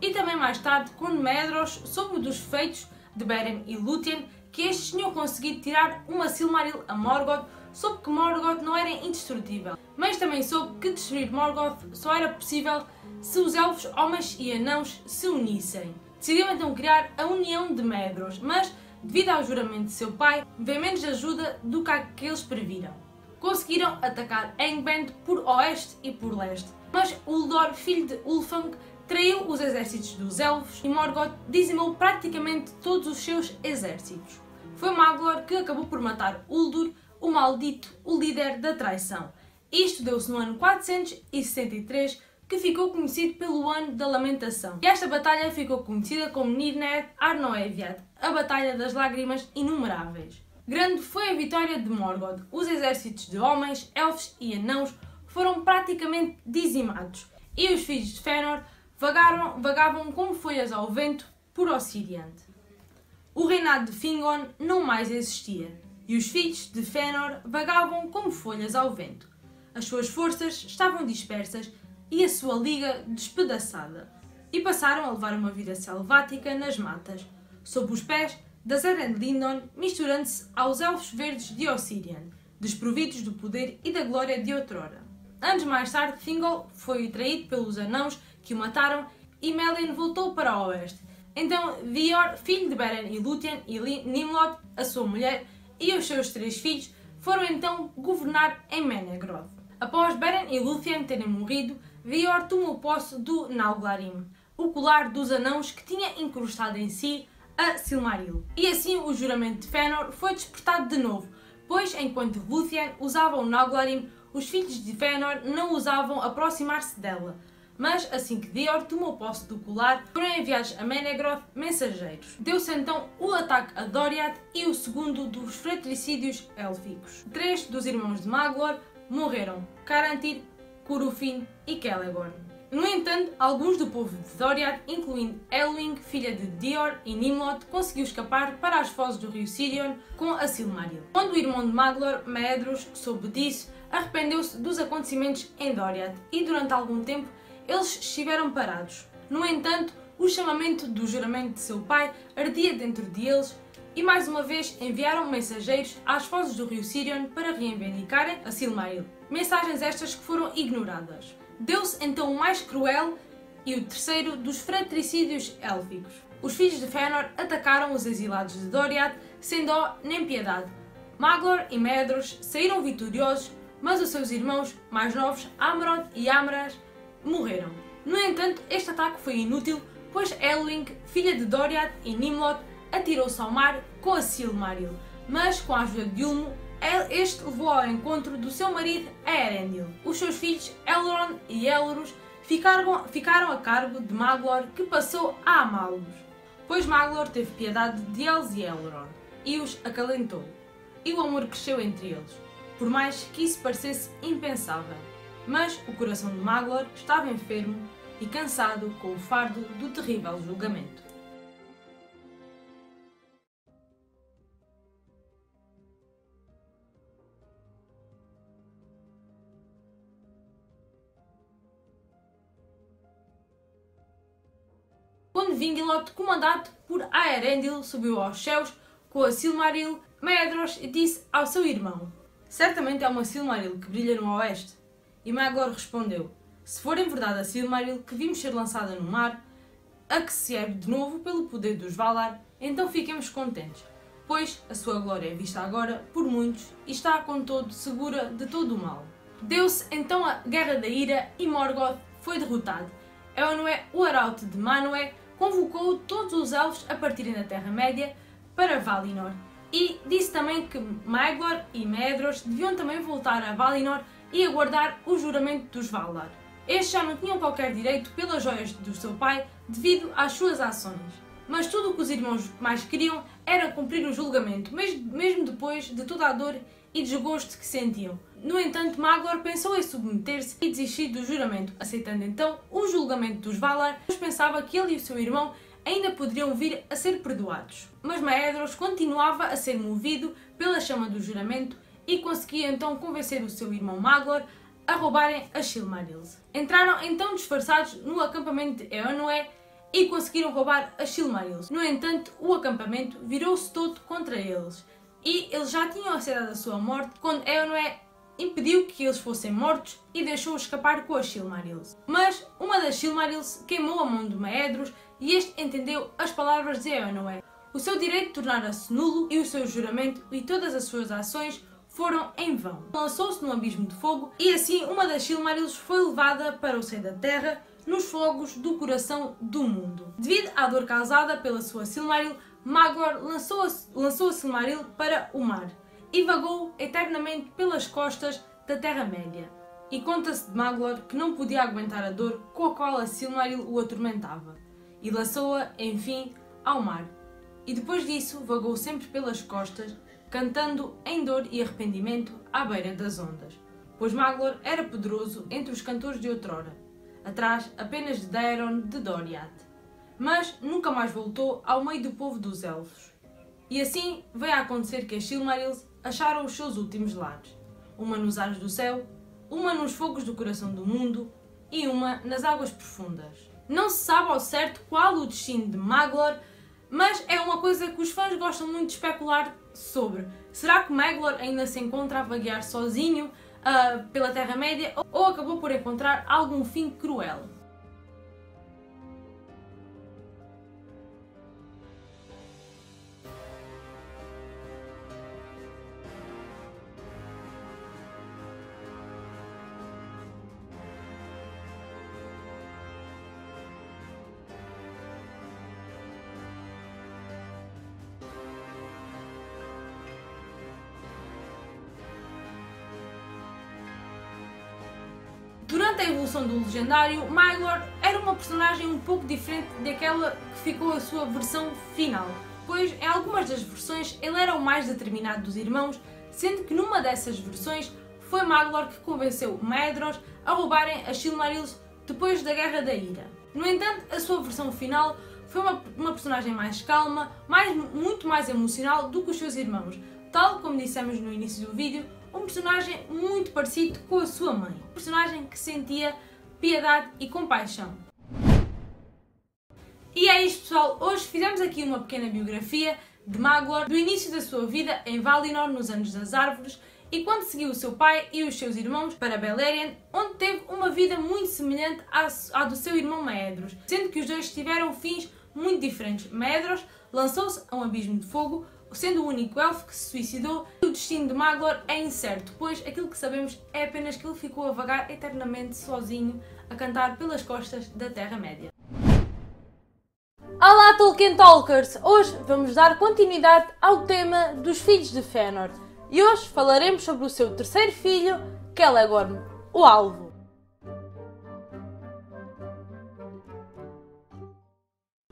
E também mais tarde, quando Maedhros soube dos feitos de Beren e Lúthien, que estes tinham conseguido tirar uma Silmaril a Morgoth, soube que Morgoth não era indestrutível, mas também soube que destruir Morgoth só era possível se os elfos, homens e anãos se unissem. Decidiu então criar a União de Maedhros, mas, devido ao juramento de seu pai, veio menos ajuda do que aqueles previram. Conseguiram atacar Angband por oeste e por leste, mas Uldor, filho de Ulfang, traiu os exércitos dos elfos e Morgoth dizimou praticamente todos os seus exércitos. foi Maglor que acabou por matar Uldur, o maldito, o líder da traição. Isto deu-se no ano quatrocentos e sessenta e três, que ficou conhecido pelo Ano da Lamentação. E esta batalha ficou conhecida como Nirnaeth Arnoediad, a Batalha das Lágrimas Inumeráveis. Grande foi a vitória de Morgoth. Os exércitos de homens, elfos e anãos foram praticamente dizimados, e os filhos de Fëanor vagaram, vagavam como folhas ao vento por Ossiriand. O reinado de Fingon não mais existia, e os filhos de Fëanor vagavam como folhas ao vento. As suas forças estavam dispersas e a sua liga despedaçada, e passaram a levar uma vida selvática nas matas, sob os pés das Eren Lindon, misturando-se aos Elfos Verdes de Ossiriand, desprovidos do poder e da glória de outrora. Anos mais tarde, Thingol foi traído pelos anãos que o mataram, e Melin voltou para o oeste. Então Dior, filho de Beren e Lúthien, e Nimlod, a sua mulher, e os seus três filhos foram então governar em Maedhros. Após Beren e Lúthien terem morrido, Dior tomou posse do Nalglarim, o colar dos anãos que tinha incrustado em si a Silmaril. E assim o juramento de Fëanor foi despertado de novo, pois enquanto Lúthien usava o Nalglarim, os filhos de Fëanor não ousavam aproximar-se dela. Mas assim que Dior tomou posse do colar, foram enviados a Maedhros mensageiros. Deu-se então o ataque a Doriath e o segundo dos fratricídios élficos. Três dos irmãos de Maglor morreram: Caranthir, Curufin e Celegorm. No entanto, alguns do povo de Doriath, incluindo Elwing, filha de Dior, e Nimlod, conseguiu escapar para as fozes do rio Sirion com a Silmaril. Quando o irmão de Maglor, Maedhros, soube disso, arrependeu-se dos acontecimentos em Doriath e durante algum tempo eles estiveram parados. No entanto, o chamamento do juramento de seu pai ardia dentro de eles, e mais uma vez enviaram mensageiros às fozes do rio Sirion para reivindicarem a Silmaril. Mensagens estas que foram ignoradas. Deu-se então o mais cruel e o terceiro dos fratricídios élficos. Os filhos de Fëanor atacaram os exilados de Doriath sem dó nem piedade. Maglor e Maedhros saíram vitoriosos, mas os seus irmãos mais novos, Amrod e Amras, morreram. No entanto, este ataque foi inútil, pois Elwing, filha de Doriath, e Nimlod, atirou-se ao mar com a Silmaril, mas com a ajuda de Ulmo, este levou ao encontro do seu marido a Elendil. Os seus filhos Elrond e Elros ficaram, ficaram a cargo de Maglor, que passou a amá-los, pois Maglor teve piedade de eles e Elrond, e os acalentou, e o amor cresceu entre eles, por mais que isso parecesse impensável. Mas o coração de Maglor estava enfermo e cansado com o fardo do terrível julgamento. Quando Vingilot, comandado por Aerendil, subiu aos céus com a Silmaril, Maedhros disse ao seu irmão: "Certamente é uma Silmaril que brilha no oeste." E Maglor respondeu: "Se for em verdade a Silmaril que vimos ser lançada no mar, a que se ergue de novo pelo poder dos Valar, então fiquemos contentes, pois a sua glória é vista agora por muitos e está com todo segura de todo o mal." Deu-se então a Guerra da Ira e Morgoth foi derrotado. Eonoé, o arauto de Manwë, convocou todos os elfos a partirem da Terra-média para Valinor, e disse também que Maglor e Maedhros deviam também voltar a Valinor e aguardar o juramento dos Valar. Estes já não tinham qualquer direito pelas joias do seu pai devido às suas ações, mas tudo o que os irmãos mais queriam era cumprir o julgamento, mesmo depois de toda a dor e desgosto que sentiam. No entanto, Maglor pensou em submeter-se e desistir do juramento, aceitando então o julgamento dos Valar, pois pensava que ele e o seu irmão ainda poderiam vir a ser perdoados. Mas Maedhros continuava a ser movido pela chama do juramento e conseguia então convencer o seu irmão Maglor a roubarem as Silmarils. Entraram então disfarçados no acampamento de Eonoé e conseguiram roubar as Silmarils. No entanto, o acampamento virou-se todo contra eles, e eles já tinham aceitado a sua morte quando Eonoé impediu que eles fossem mortos e deixou-os escapar com as Silmarils. Mas uma das Silmarils queimou a mão de Maedhros, e este entendeu as palavras de Eonoé. O seu direito tornara-se nulo, e o seu juramento e todas as suas ações foram em vão. Lançou-se num abismo de fogo, e assim uma das Silmarils foi levada para o seio da Terra, nos fogos do coração do mundo. Devido à dor causada pela sua Silmaril, Maglor lançou a, lançou a Silmaril para o mar e vagou eternamente pelas costas da Terra-média. E conta-se de Maglor que não podia aguentar a dor com a qual a Silmaril o atormentava, e lançou-a, enfim, ao mar. E depois disso vagou sempre pelas costas, cantando em dor e arrependimento à beira das ondas, pois Maglor era poderoso entre os cantores de outrora, atrás apenas de Daeron de Doriath, mas nunca mais voltou ao meio do povo dos Elfos. E assim veio a acontecer que as Silmarils acharam os seus últimos lares, uma nos ares do céu, uma nos fogos do coração do mundo e uma nas águas profundas. Não se sabe ao certo qual o destino de Maglor, mas é uma coisa que os fãs gostam muito de especular sobre. Será que Maglor ainda se encontra a vaguear sozinho uh, pela Terra-média ou acabou por encontrar algum fim cruel? Durante a evolução do legendário, Maglor era uma personagem um pouco diferente daquela que ficou a sua versão final, pois em algumas das versões ele era o mais determinado dos irmãos, sendo que numa dessas versões foi Maglor que convenceu Maedhros a roubarem as Silmarils depois da Guerra da Ira. No entanto, a sua versão final foi uma, uma personagem mais calma, mais, muito mais emocional do que os seus irmãos, tal como dissemos no início do vídeo, um personagem muito parecido com a sua mãe, um personagem que sentia piedade e compaixão. E é isto, pessoal, hoje fizemos aqui uma pequena biografia de Maglor, do início da sua vida em Valinor nos Anos das Árvores e quando seguiu o seu pai e os seus irmãos para Beleriand, onde teve uma vida muito semelhante à do seu irmão Maedhros, sendo que os dois tiveram fins muito diferentes. Maedhros lançou-se a um abismo de fogo, sendo o único elfo que se suicidou. O destino de Maglor é incerto, pois aquilo que sabemos é apenas que ele ficou a vagar eternamente sozinho, a cantar pelas costas da Terra-média. Olá Tolkien Talkers! Hoje vamos dar continuidade ao tema dos filhos de Fëanor e hoje falaremos sobre o seu terceiro filho, Celegorm, o Alvo.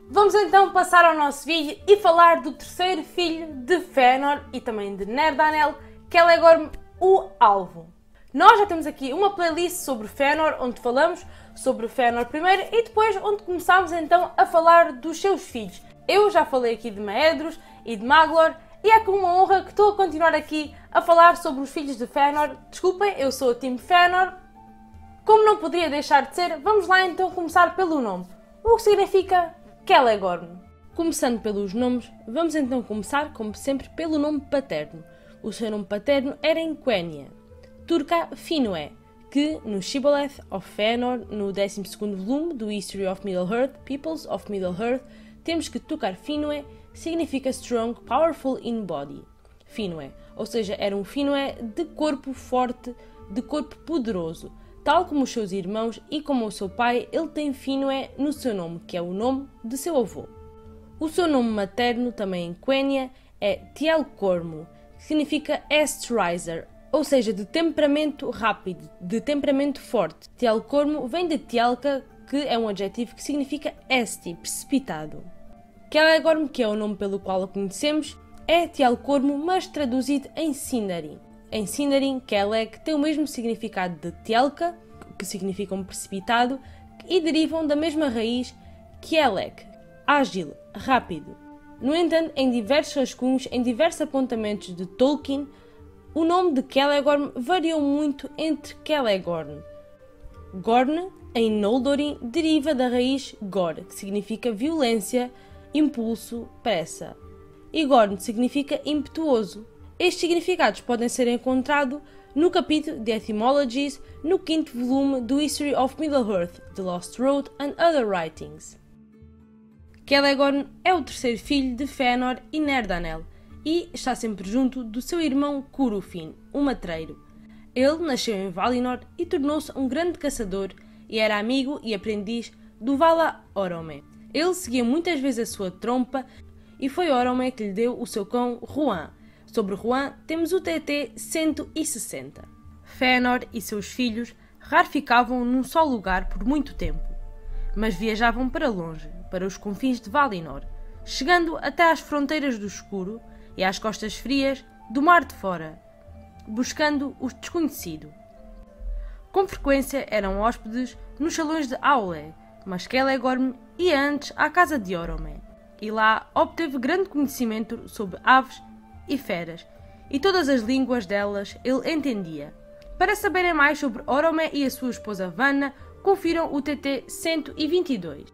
Vamos então passar ao nosso vídeo e falar do terceiro filho de Fëanor e também de Nerdanel, Celegorm, o Alvo. Nós já temos aqui uma playlist sobre Fëanor, onde falamos sobre Fëanor primeiro e depois onde começámos então a falar dos seus filhos. Eu já falei aqui de Maedhros e de Maglor e é com uma honra que estou a continuar aqui a falar sobre os filhos de Fëanor. Desculpem, eu sou o time Fëanor. Como não poderia deixar de ser, vamos lá então começar pelo nome. O que significa Celegorm. Começando pelos nomes, vamos então começar, como sempre, pelo nome paterno. O seu nome paterno era em Quenya, turca Finwë, que no Shibboleth of Fëanor, no décimo segundo volume do History of Middle-earth, Peoples of Middle-earth, temos que tocar Finwë significa Strong, Powerful in Body. Finwë, ou seja, era um Finwë de corpo forte, de corpo poderoso. Tal como os seus irmãos e como o seu pai, ele tem Finwë no seu nome, que é o nome de seu avô. O seu nome materno, também em Quenya, é Tielcormo, que significa Est Riser, ou seja, de temperamento rápido, de temperamento forte. Tielcormo vem de Tielca, que é um adjetivo que significa este, precipitado. Celegorm, que é o nome pelo qual o conhecemos, é Tielcormo, mas traduzido em Sindarin. Em Sindarin, Celeg tem o mesmo significado de Tielca, que significa um precipitado, e derivam da mesma raiz Kielek, ágil, rápido. No entanto, em diversos rascunhos, em diversos apontamentos de Tolkien, o nome de Celegorm variou muito entre Celegorm. Gorn, em Noldorin, deriva da raiz Gor, que significa violência, impulso, pressa. E Gorn significa impetuoso. Estes significados podem ser encontrados no capítulo de Etymologies, no quinto volume do History of Middle-earth, The Lost Road and Other Writings. Celegorm é o terceiro filho de Fëanor e Nerdanel e está sempre junto do seu irmão Curufin, o matreiro. Ele nasceu em Valinor e tornou-se um grande caçador e era amigo e aprendiz do Vala Orome. Ele seguia muitas vezes a sua trompa e foi Orome que lhe deu o seu cão Huan. Sobre Huan temos o T T cento e sessenta. Fëanor e seus filhos raro ficavam num só lugar por muito tempo, mas viajavam para longe, para os confins de Valinor, chegando até às fronteiras do escuro e às costas frias do mar de fora, buscando o desconhecido. Com frequência eram hóspedes nos salões de Aule, mas Celegorm ia antes à casa de Orome, e lá obteve grande conhecimento sobre aves e feras, e todas as línguas delas ele entendia. Para saberem mais sobre Orome e a sua esposa Vanna, confiram o T T cento e vinte e dois.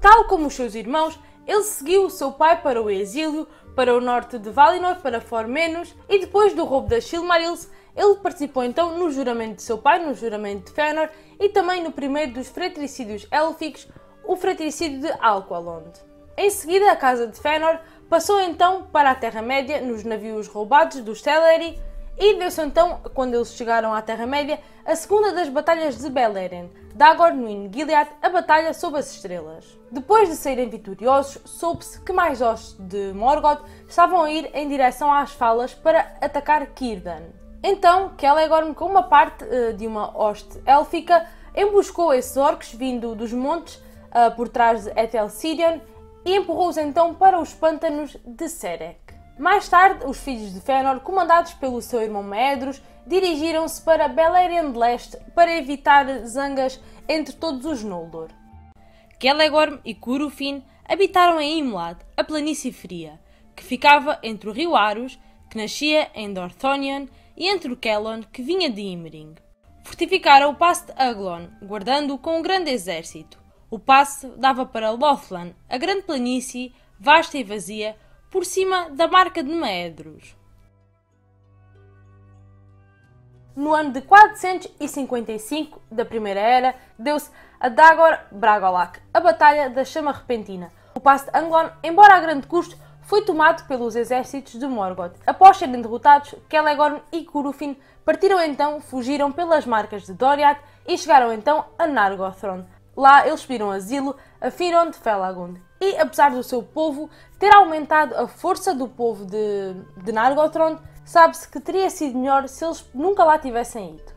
Tal como os seus irmãos, ele seguiu o seu pai para o exílio, para o norte de Valinor, para Formenos, e depois do roubo das Silmarils, ele participou então no juramento de seu pai, no juramento de Fëanor, e também no primeiro dos fratricídios élficos, o fratricídio de Alqualond. Em seguida, a casa de Fëanor passou então para a Terra-média nos navios roubados dos Teleri, e deu-se então, quando eles chegaram à Terra-média, a segunda das batalhas de Beleriand, Dagor-nuin-Giliath, a Batalha sob as Estrelas. Depois de saírem vitoriosos, soube-se que mais hóspedes de Morgoth estavam a ir em direção às Falas para atacar Círdan. Então, Celegorm, com uma parte uh, de uma hoste élfica, emboscou esses orcs vindo dos montes uh, por trás de Etel Sidon e empurrou-os então para os pântanos de Serec. Mais tarde, os filhos de Fëanor, comandados pelo seu irmão Maedhros, dirigiram-se para Beleriand Leste para evitar zangas entre todos os Noldor. Celegorm e Curufin habitaram em Imlad, a planície fria, que ficava entre o rio Arus, que nascia em Dorthonion, e entre o Kelon, que vinha de Himring. Fortificaram o passo de Aglon, guardando-o com um grande exército. O passo dava para Lothlan, a grande planície, vasta e vazia, por cima da marca de Maedhros. No ano de quatrocentos e cinquenta e cinco da Primeira Era, deu-se a Dagor Bragollach, a Batalha da Chama Repentina. O passo de Anglon, embora a grande custo, foi tomado pelos exércitos de Morgoth. Após serem derrotados, Celegorm e Curufin partiram então, fugiram pelas marcas de Doriath e chegaram então a Nargothrond. Lá eles pediram asilo a Fingon de Felagund. E, apesar do seu povo ter aumentado a força do povo de, de Nargothrond, sabe-se que teria sido melhor se eles nunca lá tivessem ido.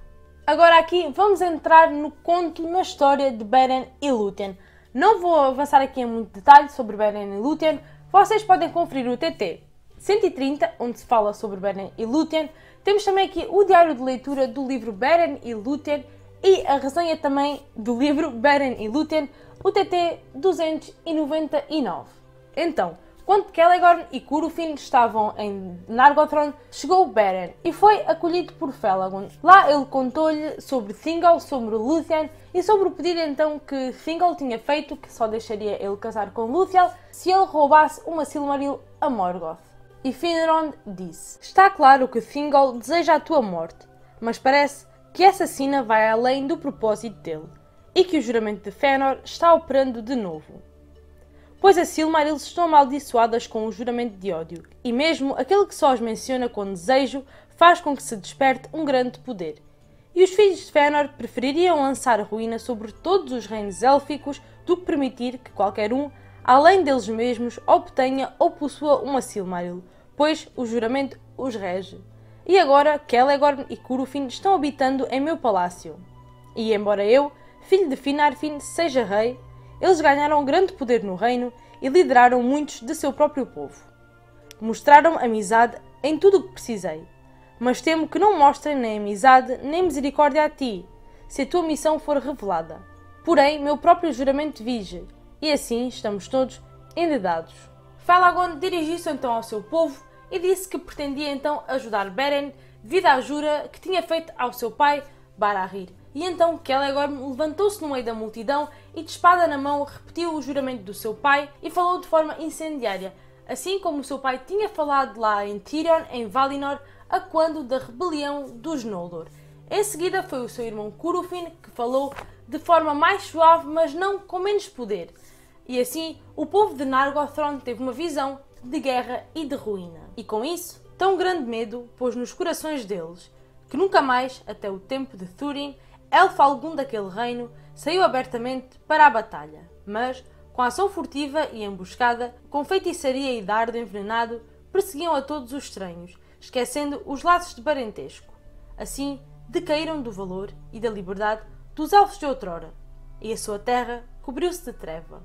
Agora aqui vamos entrar no conto, na história de Beren e Lúthien. Não vou avançar aqui em muito detalhe sobre Beren e Lúthien, vocês podem conferir o T T cento e trinta, onde se fala sobre Beren e Lúthien. Temos também aqui o diário de leitura do livro Beren e Lúthien e a resenha também do livro Beren e Lúthien, o T T duzentos e noventa e nove. Então, quando Celegorm e Curufin estavam em Nargothrond, chegou Beren e foi acolhido por Felagund. Lá ele contou-lhe sobre Thingol, sobre Lúthien e sobre o pedido então que Thingol tinha feito, que só deixaria ele casar com Lúthien se ele roubasse uma Silmaril a Morgoth. E Finrod disse: "Está claro que Thingol deseja a tua morte, mas parece que essa sina vai além do propósito dele, e que o juramento de Fëanor está operando de novo. Pois as Silmarils estão amaldiçoadas com o juramento de ódio, e mesmo aquele que só os menciona com desejo faz com que se desperte um grande poder. E os filhos de Fëanor prefeririam lançar ruína sobre todos os reinos élficos do que permitir que qualquer um, além deles mesmos, obtenha ou possua uma Silmaril, pois o juramento os rege. E agora Celegorm e Curufin estão habitando em meu palácio. E embora eu, filho de Finarfin, seja rei, eles ganharam grande poder no reino e lideraram muitos de seu próprio povo. Mostraram amizade em tudo o que precisei, mas temo que não mostrem nem amizade nem misericórdia a ti, se a tua missão for revelada. Porém, meu próprio juramento vige, e assim estamos todos endedados." Felagund dirigiu-se então ao seu povo e disse que pretendia então ajudar Beren devido à jura que tinha feito ao seu pai Barahir. E então Celegorm levantou-se no meio da multidão e, de espada na mão, repetiu o juramento do seu pai e falou de forma incendiária, assim como o seu pai tinha falado lá em Tirion, em Valinor, a quando da rebelião dos Noldor. Em seguida foi o seu irmão Curufin que falou de forma mais suave, mas não com menos poder. E assim o povo de Nargothrond teve uma visão de guerra e de ruína. E com isso, tão grande medo pôs nos corações deles, que nunca mais, até o tempo de Túrin, elfo algum daquele reino, saiu abertamente para a batalha, mas, com ação furtiva e emboscada, com feitiçaria e dardo envenenado, perseguiam a todos os estranhos, esquecendo os laços de parentesco. Assim, decaíram do valor e da liberdade dos elfos de outrora, e a sua terra cobriu-se de treva.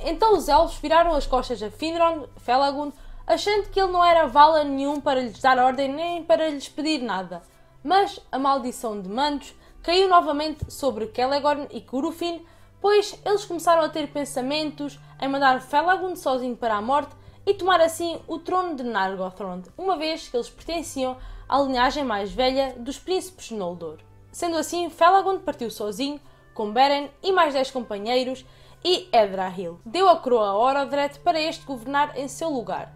Então os elfos viraram as costas a Finron, Felagund, achando que ele não era vala nenhum para lhes dar ordem nem para lhes pedir nada. Mas a maldição de Mandos caiu novamente sobre Celegorm e Curufin, pois eles começaram a ter pensamentos em mandar Felagund sozinho para a morte e tomar assim o trono de Nargothrond, uma vez que eles pertenciam à linhagem mais velha dos príncipes Noldor. Sendo assim, Felagund partiu sozinho, com Beren e mais dez companheiros, e Edrahil deu a coroa a Orodret para este governar em seu lugar.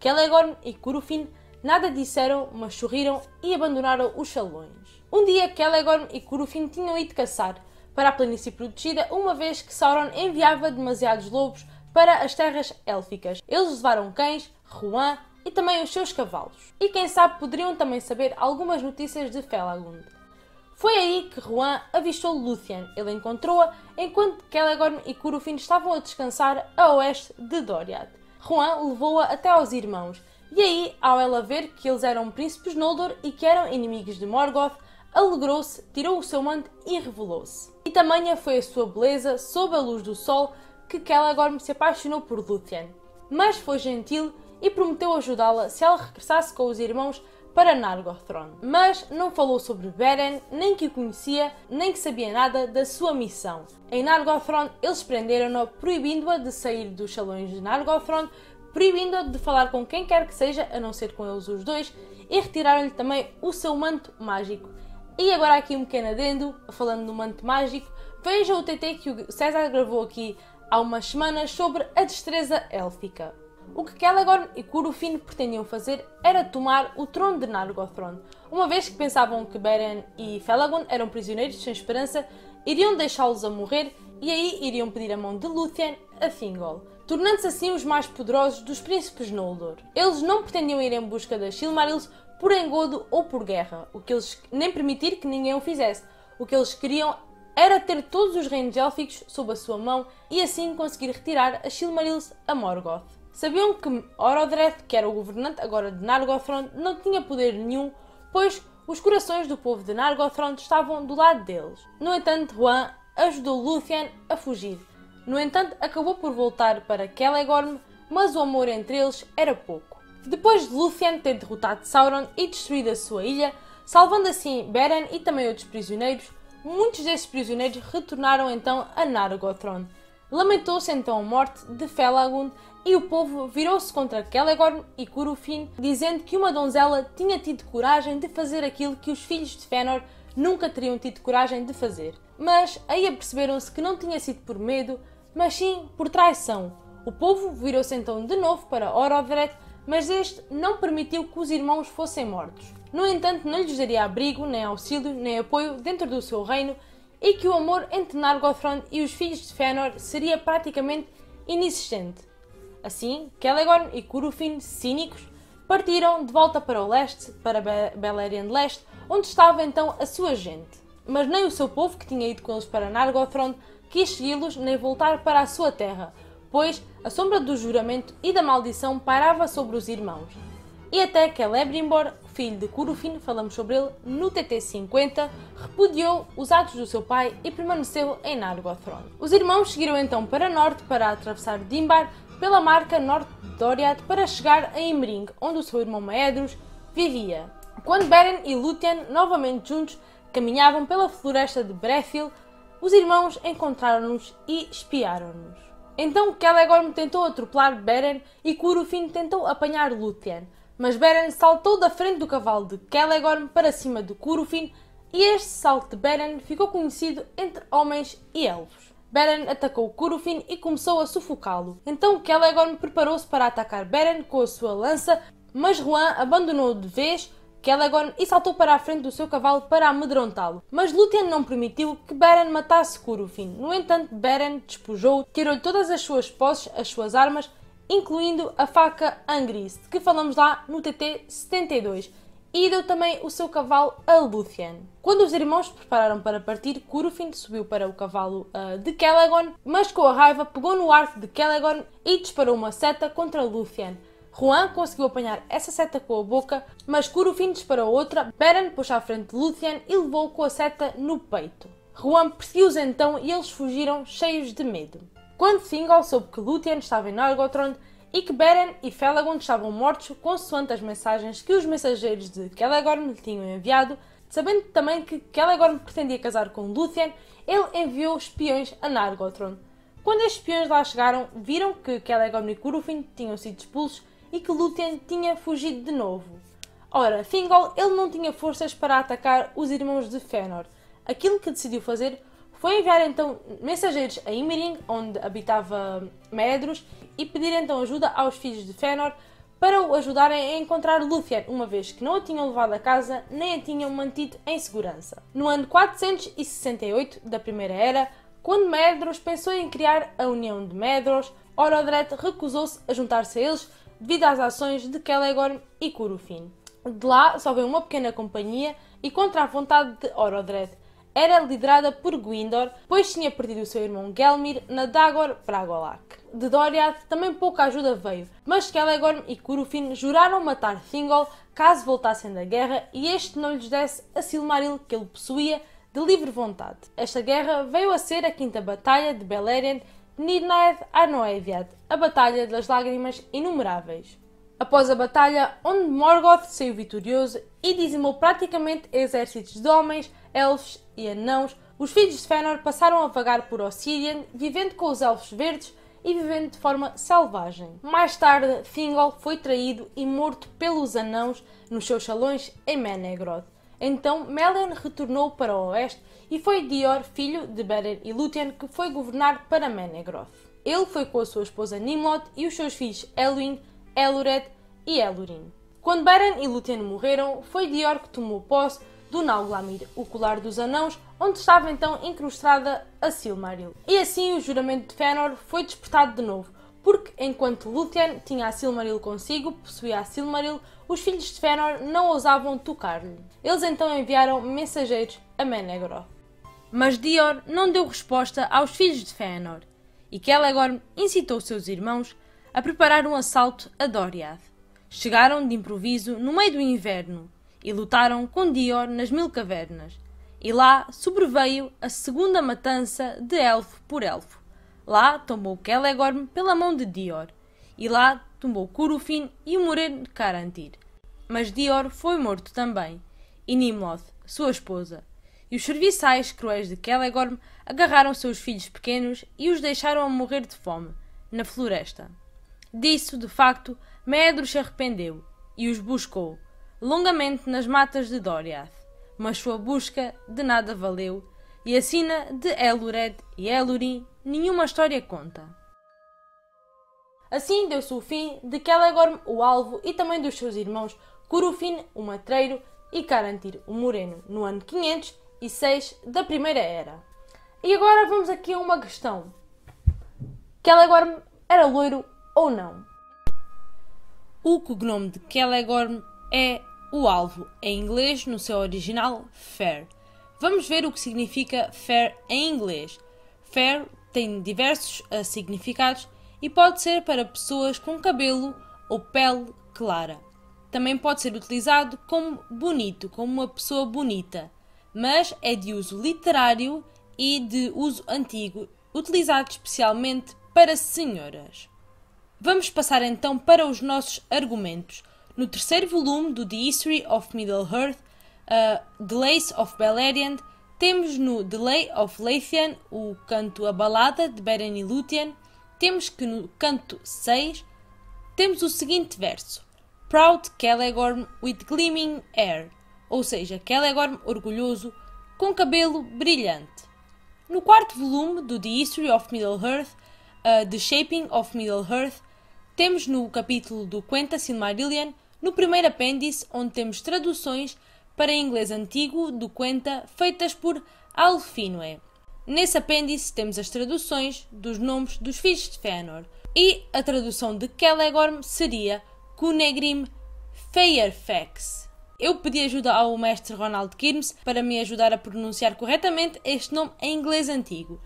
Celegorm e Curufin nada disseram, mas sorriram e abandonaram os salões. Um dia Celegorm e Curufin tinham ido caçar para a planície protegida, uma vez que Sauron enviava demasiados lobos para as terras élficas. Eles levaram cães, Huan e também os seus cavalos. E quem sabe poderiam também saber algumas notícias de Felagund. Foi aí que Huan avistou Lúthien. Ele encontrou-a enquanto Celegorm e Curufin estavam a descansar a oeste de Doriath. Huan levou-a até aos irmãos, e aí, ao ela ver que eles eram príncipes Noldor e que eram inimigos de Morgoth, alegrou-se, tirou o seu manto e revelou-se. E tamanha foi a sua beleza, sob a luz do sol, que Celegorm se apaixonou por Lúthien. Mas foi gentil e prometeu ajudá-la se ela regressasse com os irmãos para Nargothrond, mas não falou sobre Beren, nem que o conhecia, nem que sabia nada da sua missão. Em Nargothrond, eles prenderam-no, proibindo-a de sair dos salões de Nargothrond, proibindo-a de falar com quem quer que seja, a não ser com eles os dois, e retiraram-lhe também o seu manto mágico. E agora aqui um pequeno adendo, falando do manto mágico, veja o T T que o César gravou aqui há umas semanas sobre a destreza élfica. O que Celegorm e Curufin pretendiam fazer era tomar o trono de Nargothrond, uma vez que pensavam que Beren e Felagund eram prisioneiros sem esperança, iriam deixá-los a morrer e aí iriam pedir a mão de Lúthien a Thingol, tornando-se assim os mais poderosos dos príncipes Noldor. Eles não pretendiam ir em busca das Silmarils por engodo ou por guerra, o que eles nem permitir que ninguém o fizesse. O que eles queriam era ter todos os reinos élficos sob a sua mão e assim conseguir retirar as Silmarils a Morgoth. Sabiam que Orodreth, que era o governante agora de Nargothrond, não tinha poder nenhum, pois os corações do povo de Nargothrond estavam do lado deles. No entanto, Huan ajudou Lúthien a fugir. No entanto, acabou por voltar para Celegorm, mas o amor entre eles era pouco. Depois de Lúthien ter derrotado Sauron e destruído a sua ilha, salvando assim Beren e também outros prisioneiros, muitos desses prisioneiros retornaram então a Nargothrond. Lamentou-se então a morte de Felagund e o povo virou-se contra Celegorm e Curufin, dizendo que uma donzela tinha tido coragem de fazer aquilo que os filhos de Fëanor nunca teriam tido coragem de fazer. Mas aí aperceberam-se que não tinha sido por medo, mas sim por traição. O povo virou-se então de novo para Orodreth, mas este não permitiu que os irmãos fossem mortos. No entanto, não lhes daria abrigo, nem auxílio, nem apoio dentro do seu reino, e que o amor entre Nargothrond e os filhos de Fëanor seria praticamente inexistente. Assim, Celegorm e Curufin, cínicos, partiram de volta para o leste, para Be Beleriand Leste, onde estava então a sua gente. Mas nem o seu povo, que tinha ido com eles para Nargothrond, quis segui-los nem voltar para a sua terra, pois a sombra do juramento e da maldição pairava sobre os irmãos. E até Celebrimbor, filho de Curufin, falamos sobre ele no T T cinquenta, repudiou os atos do seu pai e permaneceu em Nargothrond. Os irmãos seguiram então para norte para atravessar Dimbar pela marca norte de Doriath para chegar a Himring, onde o seu irmão Maedhros vivia. Quando Beren e Lúthien, novamente juntos, caminhavam pela floresta de Brethil, os irmãos encontraram-nos e espiaram-nos. Então Celegorm tentou atropelar Beren e Curufin tentou apanhar Lúthien, mas Beren saltou da frente do cavalo de Celegorm para cima do Curufin e este salto de Beren ficou conhecido entre homens e elfos. Beren atacou Curufin e começou a sufocá-lo. Então Celegorm preparou-se para atacar Beren com a sua lança, mas Huan abandonou-o de vez Celegorm e saltou para a frente do seu cavalo para amedrontá-lo. Mas Lúthien não permitiu que Beren matasse Curufin. No entanto, Beren despojou-o, tirou-lhe todas as suas posses, as suas armas, incluindo a faca Angrist, que falamos lá no T T setenta e dois, e deu também o seu cavalo a Lúthien. Quando os irmãos se prepararam para partir, Curufin subiu para o cavalo uh, de Celegorm, mas com a raiva pegou no arco de Celegorm e disparou uma seta contra Lúthien. Huan conseguiu apanhar essa seta com a boca, mas Curufin disparou outra, Beren puxou à frente de Lúthien e levou com a seta no peito. Huan perseguiu-os então e eles fugiram cheios de medo. Quando Thingol soube que Lúthien estava em Nargothrond e que Beren e Felagund estavam mortos consoante as mensagens que os mensageiros de Celegorm lhe tinham enviado, sabendo também que Celegorm pretendia casar com Lúthien, ele enviou espiões a Nargothrond. Quando estes espiões lá chegaram, viram que Celegorm e Curufin tinham sido expulsos e que Lúthien tinha fugido de novo. Ora, Thingol ele não tinha forças para atacar os irmãos de Fëanor. Aquilo que decidiu fazer foi enviar então mensageiros a Himring, onde habitava Maedhros, e pedir então ajuda aos filhos de Fëanor para o ajudarem a encontrar Lúthien, uma vez que não a tinham levado a casa nem a tinham mantido em segurança. No ano quatrocentos e sessenta e oito da Primeira Era, quando Maedhros pensou em criar a União de Maedhros, Orodreth recusou-se a juntar-se a eles devido às ações de Celegorm e Curufin. De lá só veio uma pequena companhia e contra a vontade de Orodreth. Era liderada por Gwyndor, pois tinha perdido o seu irmão Gelmir na Dagor Bragollach. De Doriath também pouca ajuda veio, mas Celegorm e Curufin juraram matar Thingol caso voltassem da guerra e este não lhes desse a Silmaril que ele possuía de livre vontade. Esta guerra veio a ser a quinta batalha de Beleriand, Nirnaeth Arnoediad, a Batalha das Lágrimas Inumeráveis. Após a batalha, onde Morgoth saiu vitorioso e dizimou praticamente exércitos de homens, elfos e anãos, os filhos de Fëanor passaram a vagar por Ossiriand, vivendo com os elfos verdes e vivendo de forma selvagem. Mais tarde, Thingol foi traído e morto pelos anãos nos seus salões em Maedhros. Então Melian retornou para o oeste e foi Dior, filho de Beren e Lúthien, que foi governar para Maedhros. Ele foi com a sua esposa Nimloth e os seus filhos Elwing, Elured e Elurin. Quando Beren e Lúthien morreram, foi Dior que tomou posse do Nauglamir, o colar dos anãos, onde estava então incrustada a Silmaril. E assim o juramento de Fëanor foi despertado de novo, porque enquanto Lúthien tinha a Silmaril consigo, possuía a Silmaril, os filhos de Fëanor não ousavam tocar-lhe. Eles então enviaram mensageiros a Maedhros. Mas Dior não deu resposta aos filhos de Fëanor, e Celegorm incitou seus irmãos a preparar um assalto a Doriath. Chegaram de improviso no meio do inverno e lutaram com Dior nas Mil Cavernas. E lá sobreveio a segunda matança de elfo por elfo. Lá tombou Celegorm pela mão de Dior. E lá tombou Curufin e o moreno de Caranthir. Mas Dior foi morto também, e Nimloth, sua esposa. E os serviçais cruéis de Celegorm agarraram seus filhos pequenos e os deixaram a morrer de fome, na floresta. Disso, de facto, Maedhros se arrependeu e os buscou, longamente nas matas de Doriath, mas sua busca de nada valeu e a sina de Elured e Elurin nenhuma história conta. Assim deu-se o fim de Celegorm, o alvo, e também dos seus irmãos Curufin, o matreiro, e Caranthir, o moreno, no ano quinhentos e seis da Primeira Era. E agora vamos aqui a uma questão. Celegorm era loiro ou não? O cognome de Celegorm é o alvo, em inglês no seu original fair. Vamos ver o que significa fair em inglês. Fair tem diversos uh, significados e pode ser para pessoas com cabelo ou pele clara. Também pode ser utilizado como bonito, como uma pessoa bonita, mas é de uso literário e de uso antigo, utilizado especialmente para senhoras. Vamos passar então para os nossos argumentos. No terceiro volume do The History of Middle-earth, uh, The Lays of Beleriand, temos no The Lay of Lúthien o canto A Balada de Beren e Lúthien, temos que no canto seis temos o seguinte verso: Proud Celegorm with gleaming hair, ou seja, Celegorm orgulhoso com cabelo brilhante. No quarto volume do The History of Middle-earth, uh, The Shaping of Middle-earth, temos no capítulo do Quenta Silmarillion, no primeiro apêndice, onde temos traduções para inglês antigo do Quenta feitas por Finwë. Nesse apêndice temos as traduções dos nomes dos filhos de Fëanor. E a tradução de Celegorm seria Cunegrim Fairfax. eu pedi ajuda ao mestre Ronald Kirmes para me ajudar a pronunciar corretamente este nome em inglês antigo,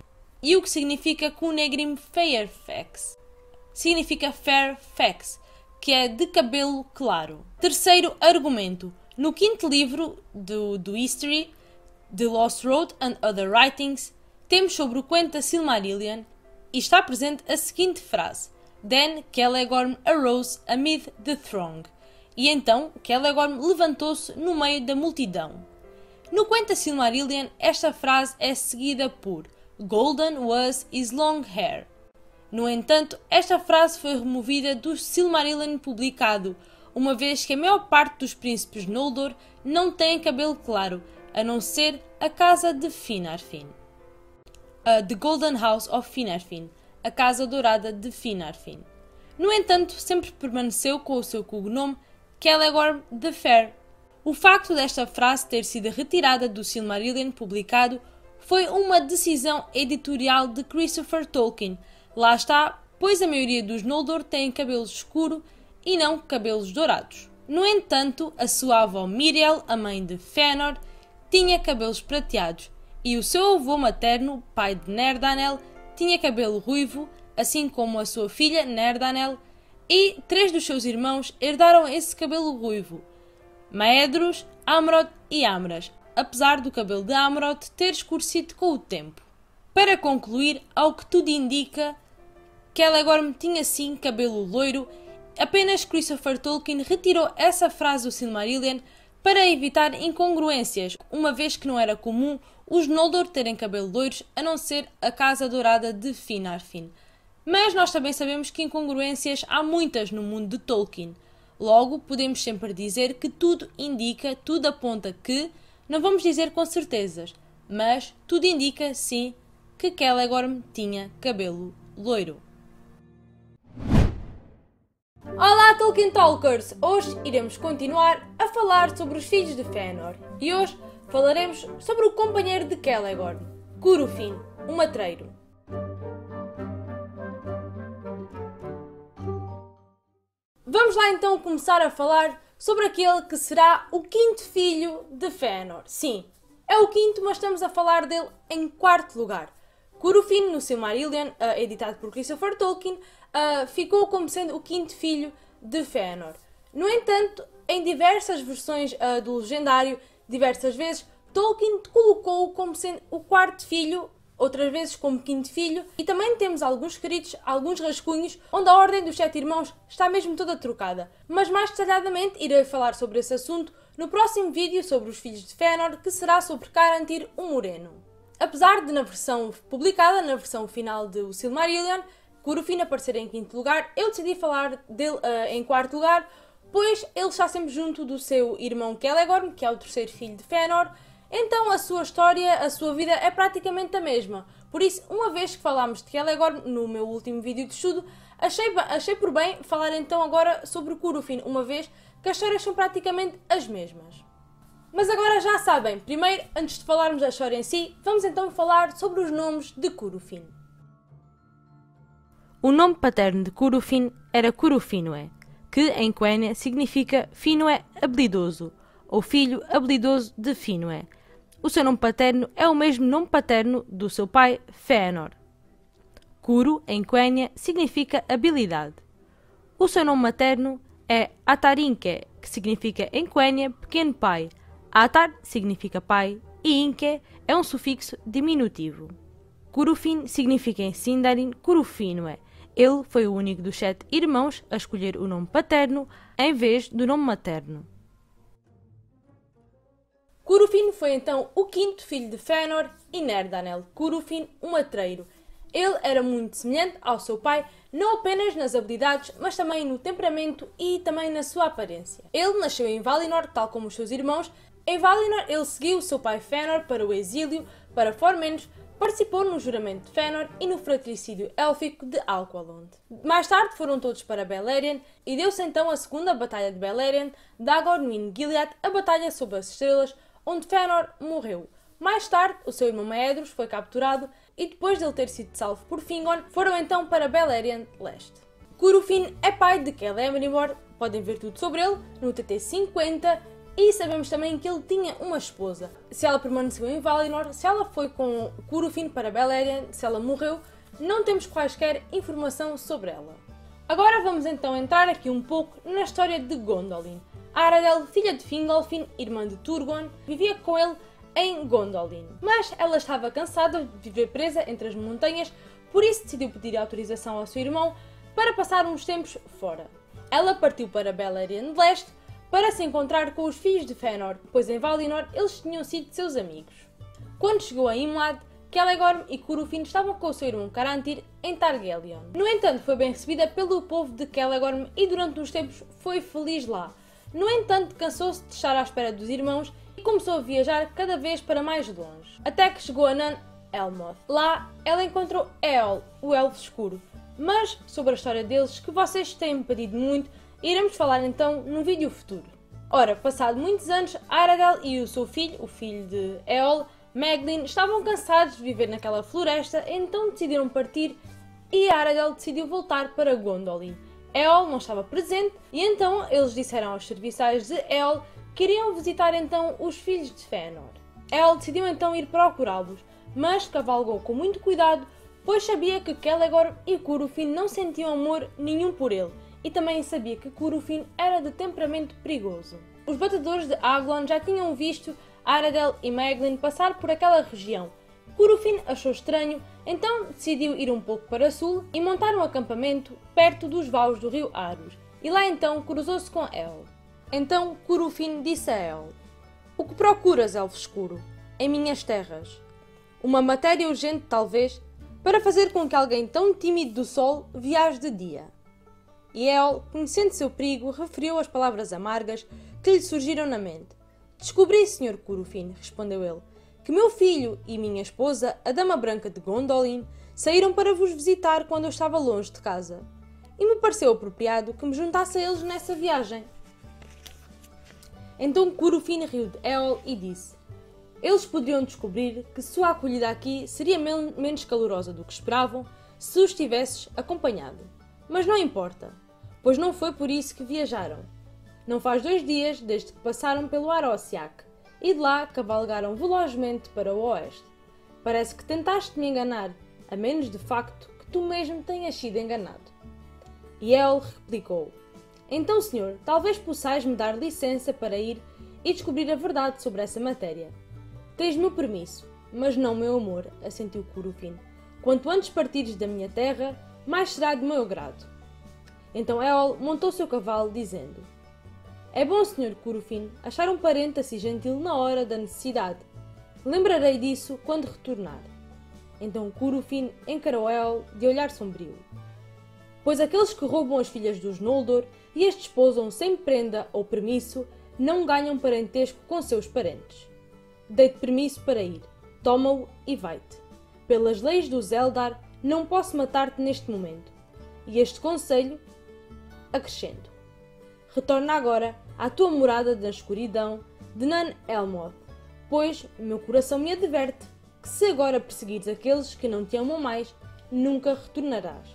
e o que significa Cunegrim Fairfax. Significa Fairfax, que é de cabelo claro. Terceiro argumento. No quinto livro do, do History, The Lost Road and Other Writings, temos sobre o Quenta Silmarillion, e está presente a seguinte frase: Then Celegorm arose amid the throng. E então Celegorm levantou-se no meio da multidão. No Quenta Silmarillion, esta frase é seguida por Golden was his long hair. No entanto, esta frase foi removida do Silmarillion publicado, uma vez que a maior parte dos príncipes Noldor não têm cabelo claro, a não ser a casa de Finarfin. Uh, the Golden House of Finarfin, a Casa Dourada de Finarfin. No entanto, sempre permaneceu com o seu cognome Celegorm the Fair. O facto desta frase ter sido retirada do Silmarillion publicado foi uma decisão editorial de Christopher Tolkien. Lá está, pois a maioria dos Noldor têm cabelo escuro e não cabelos dourados. No entanto, a sua avó Miriel, a mãe de Fëanor, tinha cabelos prateados, e o seu avô materno, pai de Nerdanel, tinha cabelo ruivo, assim como a sua filha Nerdanel, e três dos seus irmãos herdaram esse cabelo ruivo: Maedhros, Amrod e Amras, apesar do cabelo de Amrod ter escurecido com o tempo. Para concluir, ao que tudo indica, Celegorm tinha sim cabelo loiro, apenas Christopher Tolkien retirou essa frase do Silmarillion para evitar incongruências, uma vez que não era comum os Noldor terem cabelo loiros, a não ser a Casa Dourada de Finarfin. Mas nós também sabemos que incongruências há muitas no mundo de Tolkien. Logo, podemos sempre dizer que tudo indica, tudo aponta que, não vamos dizer com certezas, mas tudo indica, sim, que Celegorm tinha cabelo loiro. Olá Tolkien Talkers! Hoje iremos continuar a falar sobre os filhos de Fëanor e hoje falaremos sobre o companheiro de Celegorm, Curufin, o matreiro. Vamos lá então começar a falar sobre aquele que será o quinto filho de Fëanor. Sim, é o quinto, mas estamos a falar dele em quarto lugar. Curufin, no Silmarillion, uh, editado por Christopher Tolkien, uh, ficou como sendo o quinto filho de Fëanor. No entanto, em diversas versões uh, do legendário, diversas vezes, Tolkien colocou-o como sendo o quarto filho, outras vezes como quinto filho, e também temos alguns escritos, alguns rascunhos, onde a ordem dos sete irmãos está mesmo toda trocada. Mas mais detalhadamente irei falar sobre esse assunto no próximo vídeo sobre os filhos de Fëanor, que será sobre Caranthir o Moreno. Apesar de, na versão publicada, na versão final do Silmarillion, Curufin aparecer em quinto lugar, eu decidi falar dele uh, em quarto lugar, pois ele está sempre junto do seu irmão Celegorm, que é o terceiro filho de Fëanor, então a sua história, a sua vida é praticamente a mesma. Por isso, uma vez que falámos de Celegorm no meu último vídeo de estudo, achei, achei por bem falar então agora sobre Curufin, uma vez que as histórias são praticamente as mesmas. Mas agora já sabem, primeiro, antes de falarmos da história em si, vamos então falar sobre os nomes de Curufin. O nome paterno de Curufin era Curufinwë, que em Quenya significa Finwë habilidoso, ou filho habilidoso de Finwë. O seu nome paterno é o mesmo nome paterno do seu pai, Fëanor. Curu, em Quenya, significa habilidade. O seu nome materno é Atarinke, que significa em Quenya pequeno pai. Atar significa pai e Inke é um sufixo diminutivo. Curufin significa em Sindarin Curufinwë. Ele foi o único dos sete irmãos a escolher o nome paterno em vez do nome materno. Curufin foi então o quinto filho de Fëanor e Nerdanel, Curufin o matreiro. Ele era muito semelhante ao seu pai, não apenas nas habilidades, mas também no temperamento e também na sua aparência. Ele nasceu em Valinor, tal como os seus irmãos. Em Valinor, ele seguiu o seu pai Fëanor para o exílio, para Formenos, participou no juramento de Fëanor e no fratricídio élfico de Alqualond. Mais tarde foram todos para Beleriand e deu-se então a segunda batalha de Beleriand, Dagor-nuin-Giliath, a batalha sob as estrelas, onde Fëanor morreu. Mais tarde, o seu irmão Maedhros foi capturado e depois de ele ter sido salvo por Fingon, foram então para Beleriand Leste. Curufin é pai de Celemrimor, podem ver tudo sobre ele no T T cinquenta, E sabemos também que ele tinha uma esposa. Se ela permaneceu em Valinor, se ela foi com Curufin para Beleriand, se ela morreu, não temos quaisquer informação sobre ela. Agora vamos então entrar aqui um pouco na história de Gondolin. Aradel, filha de Fingolfin, irmã de Turgon, vivia com ele em Gondolin. Mas ela estava cansada de viver presa entre as montanhas, por isso decidiu pedir autorização ao seu irmão para passar uns tempos fora. Ela partiu para Beleriand de Leste para se encontrar com os filhos de Fëanor, pois em Valinor eles tinham sido seus amigos. Quando chegou a Imlad, Celegorm e Curufin estavam com o seu irmão Caranthir em Targelion. No entanto, foi bem recebida pelo povo de Celegorm e durante uns tempos foi feliz lá. No entanto, cansou-se de estar à espera dos irmãos e começou a viajar cada vez para mais longe, até que chegou a Nan Elmoth. Lá, ela encontrou Eol, o Elfo Escuro. Mas sobre a história deles, que vocês têm pedido muito, iremos falar então num vídeo futuro. Ora, passado muitos anos, Aradel e o seu filho, o filho de Eol, Meglin, estavam cansados de viver naquela floresta, então decidiram partir e Aradel decidiu voltar para Gondolin. Eol não estava presente e então eles disseram aos serviçais de Eol que iriam visitar então os filhos de Fëanor. Eol decidiu então ir procurá-los, mas cavalgou com muito cuidado, pois sabia que Celegorm e Curufin não sentiam amor nenhum por ele, e também sabia que Curufin era de temperamento perigoso. Os batedores de Aglon já tinham visto Aradel e Meglin passar por aquela região. Curufin achou estranho, então decidiu ir um pouco para sul e montar um acampamento perto dos vales do rio Arus, e lá então cruzou-se com Eol. Então Curufin disse a Eol: "O que procuras, Elfo Escuro, em minhas terras? Uma matéria urgente, talvez, para fazer com que alguém tão tímido do sol viaje de dia." E Eol, conhecendo seu perigo, referiu as palavras amargas que lhe surgiram na mente. "Descobri, senhor Curufin", respondeu ele, "que meu filho e minha esposa, a Dama Branca de Gondolin, saíram para vos visitar quando eu estava longe de casa, e me pareceu apropriado que me juntasse a eles nessa viagem." Então Curufin riu de Eol e disse: "Eles poderiam descobrir que sua acolhida aqui seria men menos calorosa do que esperavam se os tivesses acompanhado. Mas não importa, pois não foi por isso que viajaram. Não faz dois dias desde que passaram pelo Arosiak, e de lá cavalgaram velozmente para o oeste. Parece que tentaste me enganar, a menos de facto que tu mesmo tenhas sido enganado." E Eol replicou: "Então, senhor, talvez possais-me dar licença para ir e descobrir a verdade sobre essa matéria." "Tens meu permisso, mas não meu amor", assentiu Curufin. "Quanto antes partires da minha terra, mais será de meu grado." Então Eol montou seu cavalo, dizendo: "É bom, senhor Curufin, achar um parente assim gentil na hora da necessidade. Lembrarei disso quando retornar." Então Curufin encarou Eol de olhar sombrio: "Pois aqueles que roubam as filhas dos Noldor e as desposam sem prenda ou permisso não ganham parentesco com seus parentes. Dei-te permisso para ir, toma-o e vai-te. Pelas leis dos Eldar, não posso matar-te neste momento. E este conselho acrescento: retorna agora à tua morada da escuridão de Nan Elmoth, pois meu coração me adverte que se agora perseguires aqueles que não te amam mais, nunca retornarás."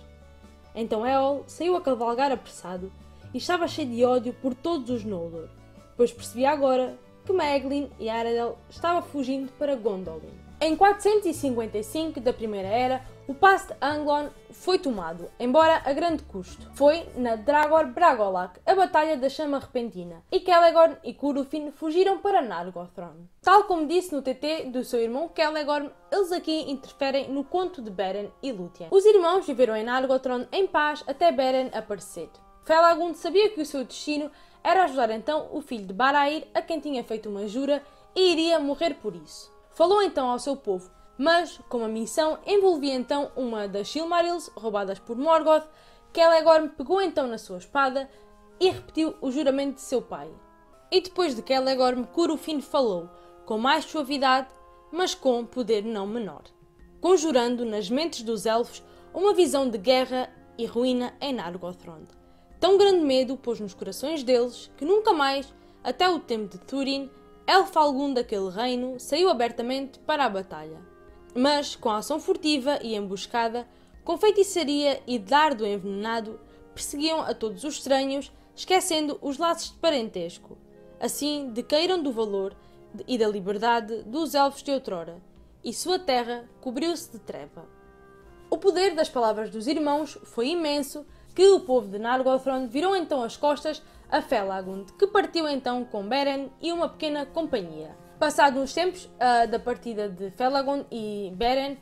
Então Eol saiu a cavalgar apressado e estava cheio de ódio por todos os Noldor, pois percebia agora que Meglin e Aradel estavam fugindo para Gondolin. Em quatrocentos e cinquenta e cinco da Primeira Era, o passo de Anglon foi tomado, embora a grande custo. Foi na Dagor Bragollach, a Batalha da Chama Repentina, e Celegorm e Curufin fugiram para Nargothrond. Tal como disse no T T do seu irmão Celegorm, eles aqui interferem no conto de Beren e Lúthien. Os irmãos viveram em Nargothrond em paz até Beren aparecer. Felagund sabia que o seu destino era ajudar então o filho de Barair, a quem tinha feito uma jura, e iria morrer por isso. Falou então ao seu povo, mas como a missão envolvia então uma das Silmarils roubadas por Morgoth, Celegorm pegou então na sua espada e repetiu o juramento de seu pai. E depois de Celegorm, Curufin falou, com mais suavidade, mas com poder não menor, conjurando nas mentes dos elfos uma visão de guerra e ruína em Nargothrond. Tão grande medo pôs nos corações deles que nunca mais, até o tempo de Túrin, elfo algum daquele reino saiu abertamente para a batalha. Mas, com a ação furtiva e emboscada, com feitiçaria e dardo envenenado, perseguiam a todos os estranhos, esquecendo os laços de parentesco. assim decaíram do valor e da liberdade dos elfos de outrora, e sua terra cobriu-se de treva. O poder das palavras dos irmãos foi imenso, que o povo de Nargothrond virou então as costas a Felagund, que partiu então com Beren e uma pequena companhia. Passados uns tempos uh, da partida de Felagund e Beren,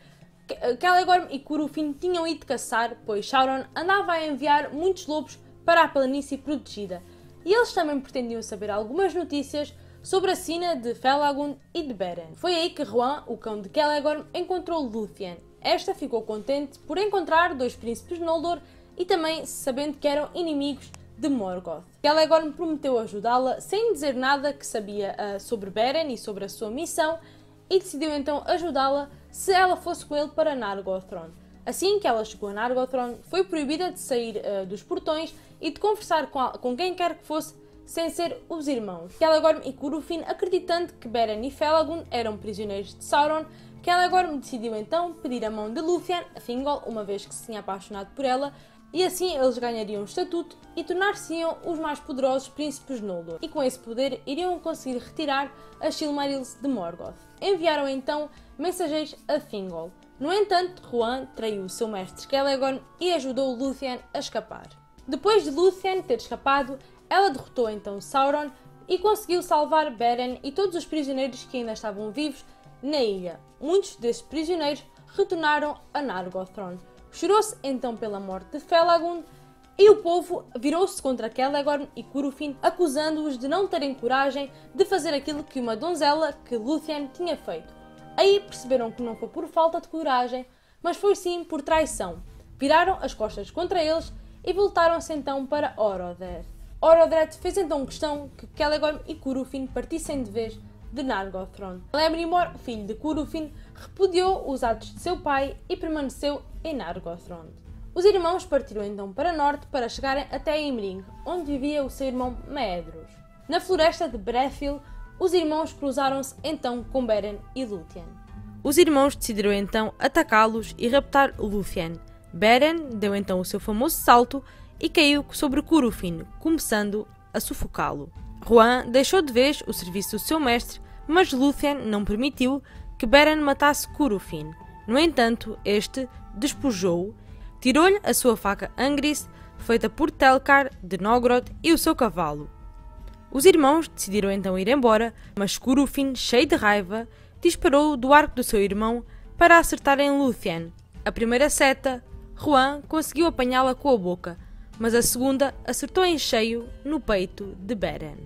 Celegorm e Curufin tinham ido caçar, pois Sauron andava a enviar muitos lobos para a planície protegida, e eles também pretendiam saber algumas notícias sobre a sina de Felagund e de Beren. Foi aí que Huan, o cão de Celegorm, encontrou Lúthien. Esta ficou contente por encontrar dois príncipes de Noldor e também sabendo que eram inimigos de Morgoth. Celegorm prometeu ajudá-la sem dizer nada que sabia uh, sobre Beren e sobre a sua missão, e decidiu então ajudá-la se ela fosse com ele para Nargothrond. Assim que ela chegou a Nargothrond, foi proibida de sair uh, dos portões e de conversar com, a, com quem quer que fosse, sem ser os irmãos. Celegorm e Curufin, acreditando que Beren e Felagund eram prisioneiros de Sauron, Celegorm decidiu então pedir a mão de Lúthien a Thingol, uma vez que se tinha apaixonado por ela, e assim eles ganhariam o estatuto e tornar-se-iam os mais poderosos príncipes de Noldor, e com esse poder iriam conseguir retirar as Silmarils de Morgoth. Enviaram então mensageiros a Thingol. No entanto, Huan traiu o seu mestre Celegorm e ajudou Lúthien a escapar. Depois de Lúthien ter escapado, ela derrotou então Sauron e conseguiu salvar Beren e todos os prisioneiros que ainda estavam vivos na ilha. Muitos desses prisioneiros retornaram a Nargothrond. Chorou-se então pela morte de Felagund e o povo virou-se contra Celegorm e Curufin, acusando-os de não terem coragem de fazer aquilo que uma donzela, que Lúthien, tinha feito. Aí perceberam que não foi por falta de coragem, mas foi sim por traição. Viraram as costas contra eles e voltaram-se então para Orodeth. Orodeth fez então questão que Celegorm e Curufin partissem de vez de Nargothrond. Celebrimbor, filho de Curufin, repudiou os atos de seu pai e permaneceu em Nargothrond. Os irmãos partiram então para norte para chegarem até Himring, onde vivia o seu irmão Maedhros. Na floresta de Brethil, os irmãos cruzaram-se então com Beren e Lúthien. Os irmãos decidiram então atacá-los e raptar Lúthien. Beren deu então o seu famoso salto e caiu sobre Curufin, começando a sufocá-lo. Huan deixou de vez o serviço do seu mestre, mas Lúthien não permitiu que Beren matasse Curufin. No entanto, este despojou-o, tirou-lhe a sua faca Angris, feita por Telkar de Nogrod, e o seu cavalo. Os irmãos decidiram então ir embora, mas Curufin, cheio de raiva, disparou do arco do seu irmão para acertar em Lúthien. A primeira seta, Huan conseguiu apanhá-la com a boca, mas a segunda acertou em cheio no peito de Beren.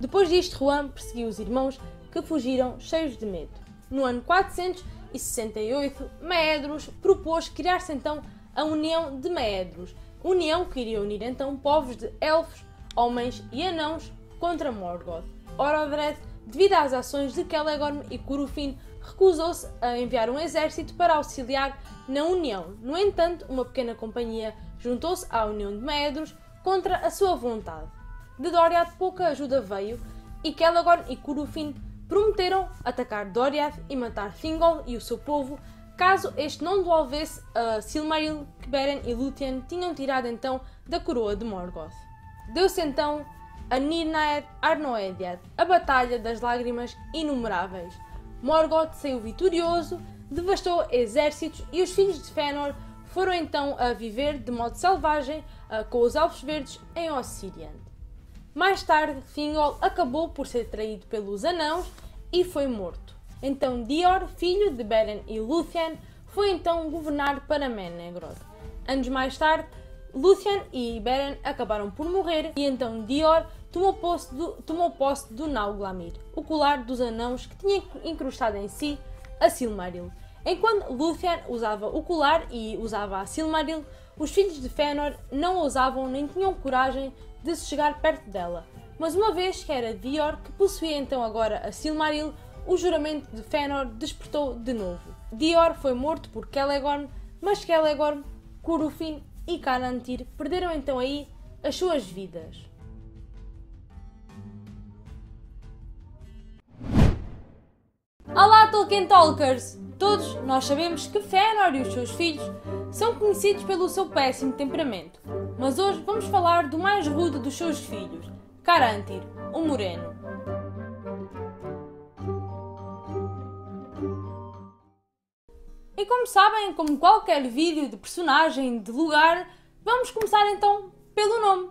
Depois disto, Huan perseguiu os irmãos, que fugiram cheios de medo. No ano quatrocentos e sessenta e oito, Maedhros propôs criar-se então a União de Maedhros, união que iria unir então povos de elfos, homens e anãos contra Morgoth. Orodreth, devido às ações de Celegorm e Curufin, recusou-se a enviar um exército para auxiliar na união. No entanto, uma pequena companhia juntou-se à União de Maedhros contra a sua vontade. De Doriath pouca ajuda veio, e Celegorm e Curufin prometeram atacar Doriath e matar Thingol e o seu povo, caso este não devolvesse a Silmaril que Beren e Lúthien tinham tirado então da coroa de Morgoth. Deu-se então a Nirnaeth Arnoediad, a Batalha das Lágrimas Inumeráveis. Morgoth saiu vitorioso, devastou exércitos e os filhos de Fëanor foram então a viver de modo selvagem com os Elfos Verdes em Ossiriand. Mais tarde, Thingol acabou por ser traído pelos anãos e foi morto. Então Dior, filho de Beren e Lúthien, foi então governar para Menegros. Anos mais tarde, Lúthien e Beren acabaram por morrer e então Dior tomou posse do, tomou posse do Nauglamir, o colar dos anãos que tinha incrustado em si a Silmaril. Enquanto Lúthien usava o colar e usava a Silmaril, os filhos de Fëanor não ousavam nem tinham coragem de se chegar perto dela, mas uma vez que era Dior que possuía então agora a Silmaril, o juramento de Fëanor despertou de novo. Dior foi morto por Celegorm, mas Celegorm, Curufin e Caranthir perderam então aí as suas vidas. Olá Tolkien Talkers! Todos nós sabemos que Fëanor e os seus filhos são conhecidos pelo seu péssimo temperamento, mas hoje vamos falar do mais rude dos seus filhos, Caranthir, o Moreno. E como sabem, como qualquer vídeo de personagem, de lugar, vamos começar então pelo nome.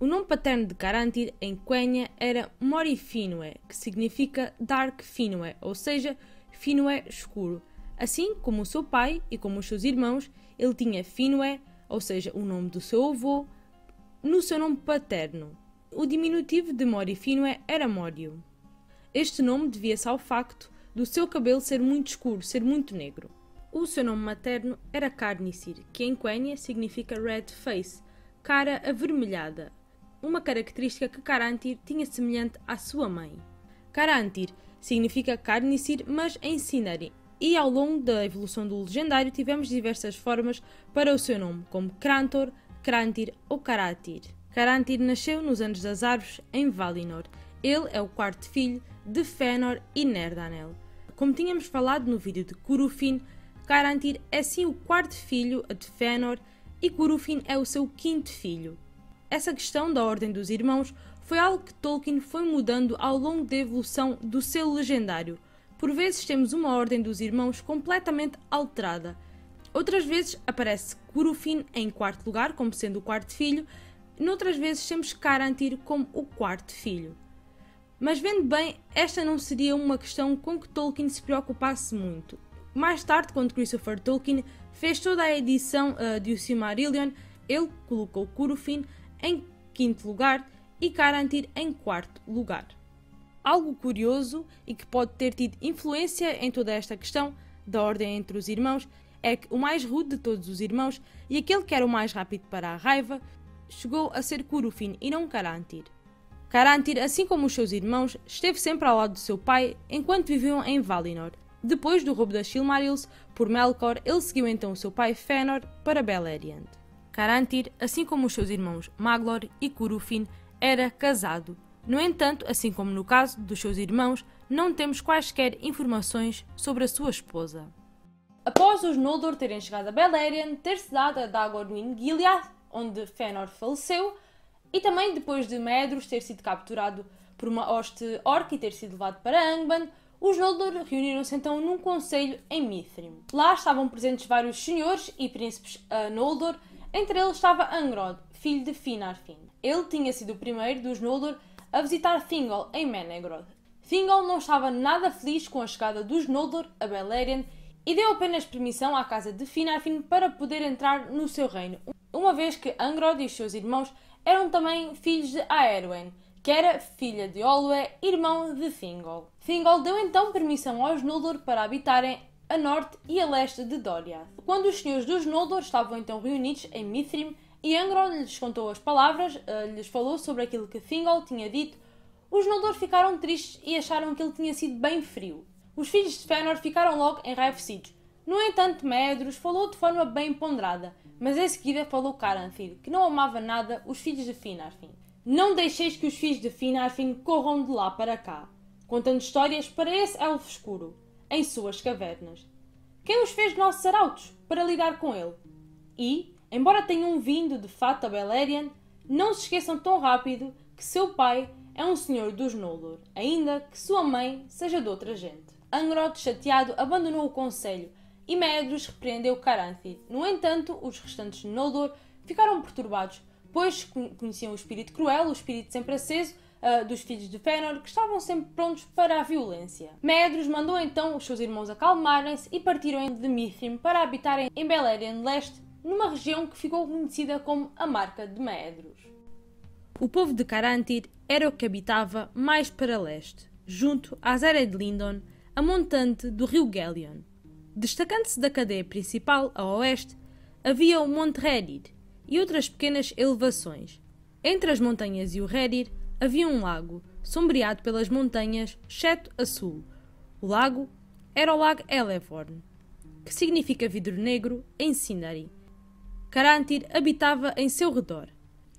O nome paterno de Caranthir em Quenya era Mori Finwë, que significa Dark Finwë, ou seja, Finwë escuro. Assim como o seu pai e como os seus irmãos, ele tinha Finwë, ou seja, o nome do seu avô, no seu nome paterno. O diminutivo de Mori Finwë era Morio. Este nome devia-se ao facto do seu cabelo ser muito escuro, ser muito negro. O seu nome materno era Carnicir, que em Quenya significa Red Face, cara avermelhada, uma característica que Caranthir tinha semelhante à sua mãe. Caranthir significa Carnicir, mas em Sindarin, e ao longo da evolução do legendário tivemos diversas formas para o seu nome, como Crantor, Cranthir ou Carathir. Caranthir nasceu nos Anos das Árvores, em Valinor. Ele é o quarto filho de Fëanor e Nerdanel. Como tínhamos falado no vídeo de Curufin, Caranthir é sim o quarto filho de Fëanor e Curufin é o seu quinto filho. Essa questão da ordem dos irmãos foi algo que Tolkien foi mudando ao longo da evolução do seu legendário. Por vezes temos uma ordem dos irmãos completamente alterada. Outras vezes aparece Curufin em quarto lugar, como sendo o quarto filho. Noutras vezes temos Caranthir como o quarto filho. Mas vendo bem, esta não seria uma questão com que Tolkien se preocupasse muito. Mais tarde, quando Christopher Tolkien fez toda a edição uh, de O Silmarillion, ele colocou Curufin em quinto lugar e Caranthir em quarto lugar. Algo curioso e que pode ter tido influência em toda esta questão da ordem entre os irmãos é que o mais rude de todos os irmãos e aquele que era o mais rápido para a raiva chegou a ser Curufin e não Caranthir. Caranthir, assim como os seus irmãos, esteve sempre ao lado do seu pai enquanto viviam em Valinor. Depois do roubo das Silmarils por Melkor, ele seguiu então o seu pai Fëanor para Beleriand. Caranthir, assim como os seus irmãos Maglor e Curufin, era casado. No entanto, assim como no caso dos seus irmãos, não temos quaisquer informações sobre a sua esposa. Após os Noldor terem chegado a Beleriand, ter-se dado a Dagor-nuin-Giliath, onde Fëanor faleceu, e também depois de Maedhros ter sido capturado por uma hoste orc e ter sido levado para Angband, os Noldor reuniram-se então num conselho em Mithrim. Lá estavam presentes vários senhores e príncipes a Noldor, entre eles estava Amrod, filho de Finarfin. Ele tinha sido o primeiro dos Noldor a visitar Thingol em Maedhros. Thingol não estava nada feliz com a chegada dos Noldor a Beleriand e deu apenas permissão à casa de Finarfin para poder entrar no seu reino, uma vez que Amrod e seus irmãos eram também filhos de Aerwen, que era filha de Olwë, irmão de Thingol. Thingol deu então permissão aos Noldor para habitarem a norte e a leste de Doriath. Quando os senhores dos Noldor estavam então reunidos em Mithrim e Amrod lhes contou as palavras, lhes falou sobre aquilo que Thingol tinha dito, os Noldor ficaram tristes e acharam que ele tinha sido bem frio. Os filhos de Fëanor ficaram logo enraivecidos. No entanto, Maedhros falou de forma bem ponderada, mas em seguida falou Caranthir, que não amava nada os filhos de Finarfin. Não deixeis que os filhos de Finarfin corram de lá para cá, contando histórias para esse elfo escuro, em suas cavernas. Quem os fez nossos arautos para lidar com ele? E, embora tenham vindo de fato a Beleriand, não se esqueçam tão rápido que seu pai é um senhor dos Noldor, ainda que sua mãe seja de outra gente. Amrod, chateado, abandonou o conselho e Maedhros repreendeu Caranthir. No entanto, os restantes Noldor ficaram perturbados, pois conheciam o espírito cruel, o espírito sempre aceso, uh, dos filhos de Fëanor, que estavam sempre prontos para a violência. Maedhros mandou então os seus irmãos acalmarem-se e partiram de Mithrim para habitarem em Beleriand Leste, numa região que ficou conhecida como a Marca de Maedhros. O povo de Caranthir era o que habitava mais para leste, junto às áreas de Lindon, a montante do rio Gelion. Destacando-se da cadeia principal, a oeste, havia o Monte Rhérir e outras pequenas elevações. Entre as montanhas e o Rhérir havia um lago, sombreado pelas montanhas, exceto a sul. O lago era o Lago Elevorn, que significa vidro negro em Sindarin. Caranthir habitava em seu redor.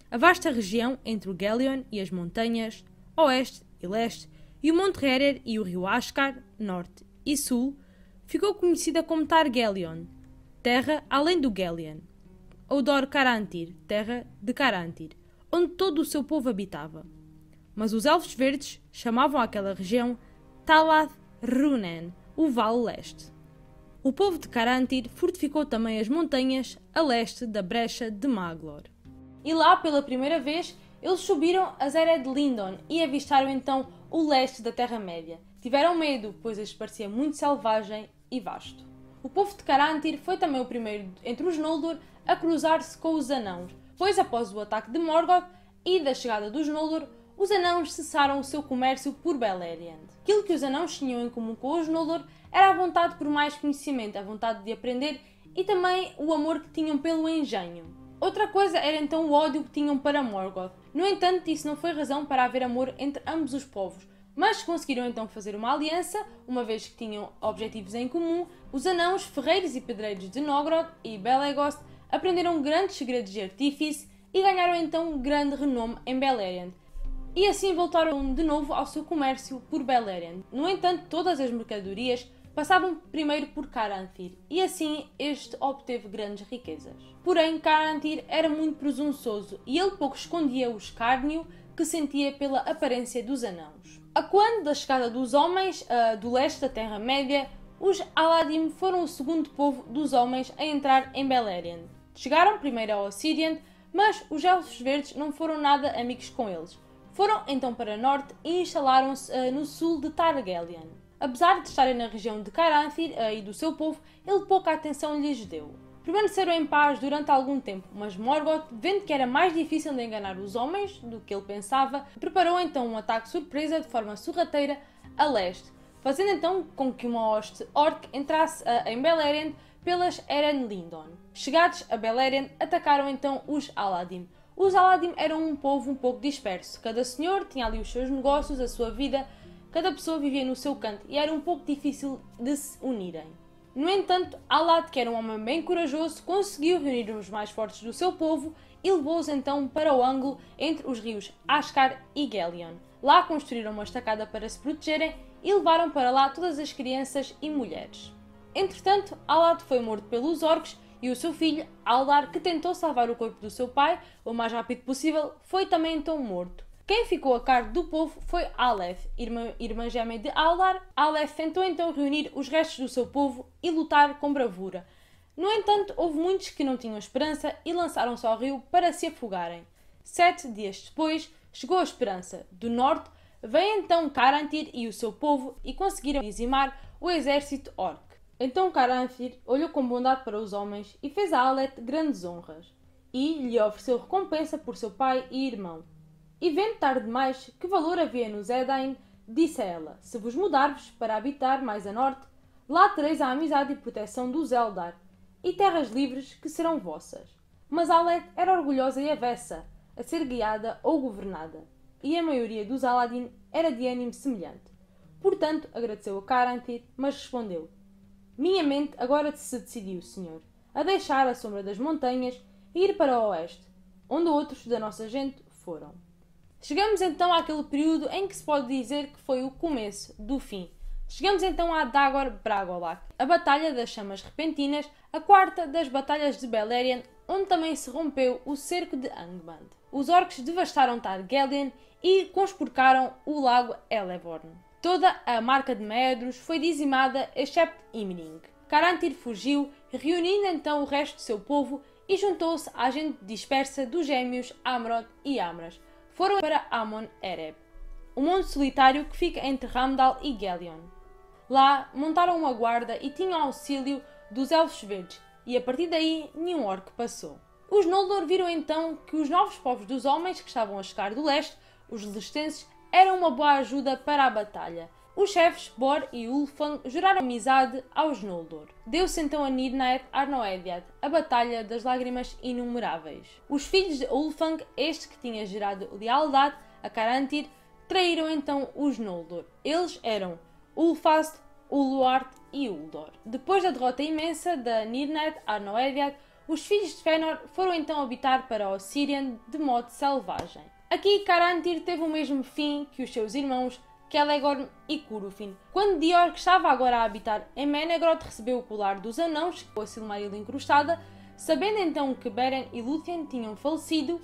A vasta região entre o Gelion e as montanhas, oeste e leste, e o Monte Rhérir e o rio Ashkar, norte e sul, ficou conhecida como Targelion, terra além do Gelion, ou Dor Caranthir, terra de Caranthir, onde todo o seu povo habitava. Mas os Elfos Verdes chamavam aquela região Talad Runen, o Vale Leste. O povo de Caranthir fortificou também as montanhas a leste da brecha de Maglor. E lá, pela primeira vez, eles subiram a Zéred Lindon e avistaram então o leste da Terra-média. Tiveram medo, pois lhes parecia muito selvagem e vasto. O povo de Caranthir foi também o primeiro entre os Noldor a cruzar-se com os Anãos, pois após o ataque de Morgoth e da chegada dos Noldor, os Anãos cessaram o seu comércio por Beleriand. Aquilo que os Anãos tinham em comum com os Noldor era a vontade por mais conhecimento, a vontade de aprender e também o amor que tinham pelo engenho. Outra coisa era então o ódio que tinham para Morgoth. No entanto, isso não foi razão para haver amor entre ambos os povos, mas conseguiram então fazer uma aliança, uma vez que tinham objetivos em comum. Os anãos, ferreiros e pedreiros de Nogrod e Belegost aprenderam grandes segredos de artífice e ganharam então um grande renome em Beleriand. E assim voltaram de novo ao seu comércio por Beleriand. No entanto, todas as mercadorias passavam primeiro por Caranthir, e assim este obteve grandes riquezas. Porém, Caranthir era muito presunçoso e ele pouco escondia o escárnio que sentia pela aparência dos anãos. A quando da chegada dos homens uh, do leste da Terra-média, os Aladim foram o segundo povo dos homens a entrar em Beleriand. Chegaram primeiro ao Ossiriand, mas os Elfos Verdes não foram nada amigos com eles. Foram então para norte e instalaram-se uh, no sul de Targaryen. Apesar de estarem na região de Caranthir e do seu povo, ele pouca atenção lhes deu. Permaneceram em paz durante algum tempo, mas Morgoth, vendo que era mais difícil de enganar os homens do que ele pensava, preparou então um ataque surpresa de forma sorrateira a leste, fazendo então com que uma hoste orc entrasse em Beleriand pelas Eren Lindon. Chegados a Beleriand, atacaram então os Aladim. Os Aladim eram um povo um pouco disperso, cada senhor tinha ali os seus negócios, a sua vida. Cada pessoa vivia no seu canto e era um pouco difícil de se unirem. No entanto, Alad, que era um homem bem corajoso, conseguiu reunir os mais fortes do seu povo e levou-os então para o ângulo entre os rios Ascar e Gelion. Lá construíram uma estacada para se protegerem e levaram para lá todas as crianças e mulheres. Entretanto, Alad foi morto pelos orcs e o seu filho, Aldar, que tentou salvar o corpo do seu pai o mais rápido possível, foi também então morto. Quem ficou a cargo do povo foi Aleph, irmã, irmã gêmea de Aldar. Aleph tentou então reunir os restos do seu povo e lutar com bravura. No entanto, houve muitos que não tinham esperança e lançaram-se ao rio para se afogarem. Sete dias depois, chegou a esperança. Do norte, veio então Caranthir e o seu povo e conseguiram dizimar o exército orc. Então Caranthir olhou com bondade para os homens e fez a Aleph grandes honras, e lhe ofereceu recompensa por seu pai e irmão. E vendo tarde demais que valor havia nos Edain, disse a ela: se vos mudarvos para habitar mais a norte, lá tereis a amizade e proteção dos Eldar, e terras livres que serão vossas. Mas Alet era orgulhosa e avessa a ser guiada ou governada, e a maioria dos Aladim era de ânimo semelhante. Portanto, agradeceu a Caranthir, mas respondeu: minha mente agora se decidiu, senhor, a deixar a sombra das montanhas e ir para o oeste, onde outros da nossa gente foram. Chegamos então àquele período em que se pode dizer que foi o começo do fim. Chegamos então à Dagor Bragollach, a Batalha das Chamas Repentinas, a quarta das Batalhas de Beleriand, onde também se rompeu o cerco de Angband. Os orcs devastaram Targaryen e conspurcaram o lago Celeborm. Toda a marca de Maedhros foi dizimada, excepto Himring. Caranthir fugiu, reunindo então o resto do seu povo e juntou-se à gente dispersa dos gêmeos Amrod e Amras. Foram para Amon-Ereb, um monte solitário que fica entre Ramdal e Gelion. Lá montaram uma guarda e tinham auxílio dos Elfos Verdes, e a partir daí nenhum orc passou. Os Noldor viram então que os novos povos dos homens que estavam a chegar do leste, os Lestenses, eram uma boa ajuda para a batalha. Os chefes Bor e Ulfang juraram amizade aos Noldor. Deu-se então a Nirnaeth Arnoediad, a Batalha das Lágrimas Inumeráveis. Os filhos de Ulfang, este que tinha gerado lealdade a Caranthir, traíram então os Noldor. Eles eram Ulfast, Uluart e Uldor. Depois da derrota imensa da Nirnaeth Arnoediad, os filhos de Fëanor foram então habitar para Ossiriand de modo selvagem. Aqui Caranthir teve o mesmo fim que os seus irmãos Celegorm e Curufin. Quando Dior, que estava agora a habitar em Menegroth, recebeu o colar dos anãos com a Silmaril incrustada, sabendo então que Beren e Lúthien tinham falecido,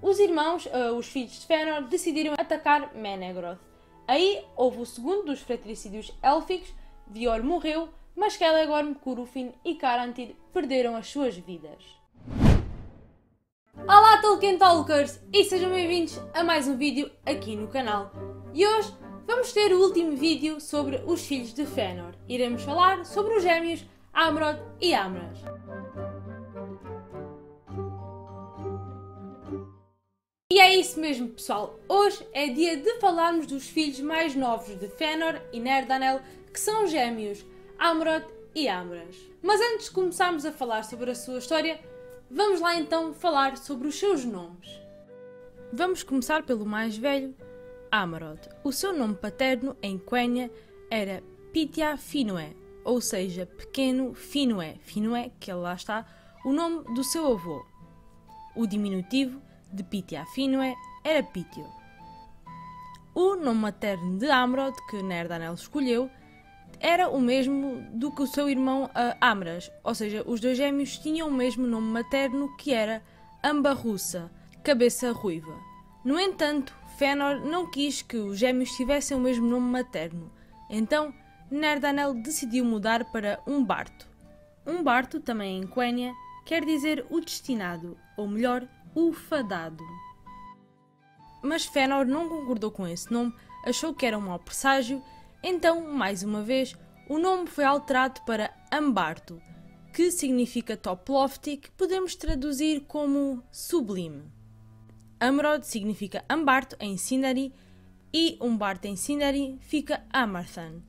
Os irmãos, uh, os filhos de Fëanor, decidiram atacar Maedhros. Aí houve o segundo dos fratricídios élficos. Dior morreu, mas Celegorm, Curufin e Caranthir perderam as suas vidas. Olá Tolkien Talkers e sejam bem-vindos a mais um vídeo aqui no canal. E hoje vamos ter o último vídeo sobre os filhos de Fëanor. Iremos falar sobre os gêmeos Amrod e Amras. E é isso mesmo pessoal, hoje é dia de falarmos dos filhos mais novos de Fëanor e Nerdanel, que são gêmeos Amrod e Amras. Mas antes de começarmos a falar sobre a sua história, vamos lá então falar sobre os seus nomes. Vamos começar pelo mais velho, Amrod. O seu nome paterno em Quenya era Pitia Finwë, ou seja, pequeno Finwë, Finwë que lá está o nome do seu avô. O diminutivo de Pitia Finwë era Pitio. O nome materno de Amrod, que Nerdanel escolheu, era o mesmo do que o seu irmão uh, Amras, ou seja, os dois gêmeos tinham o mesmo nome materno, que era Ambarrussa, cabeça ruiva. No entanto, Fëanor não quis que os gêmeos tivessem o mesmo nome materno, então Nerdanel decidiu mudar para Umbarto. Umbarto, também em Quenya, quer dizer o destinado, ou melhor, o fadado. Mas Fëanor não concordou com esse nome, achou que era um mau presságio, então, mais uma vez, o nome foi alterado para Ambarto, que significa Toplofti, que podemos traduzir como sublime. Amrod significa Ambarto em Sindarin e Umbarto em Sindarin fica Amarthan.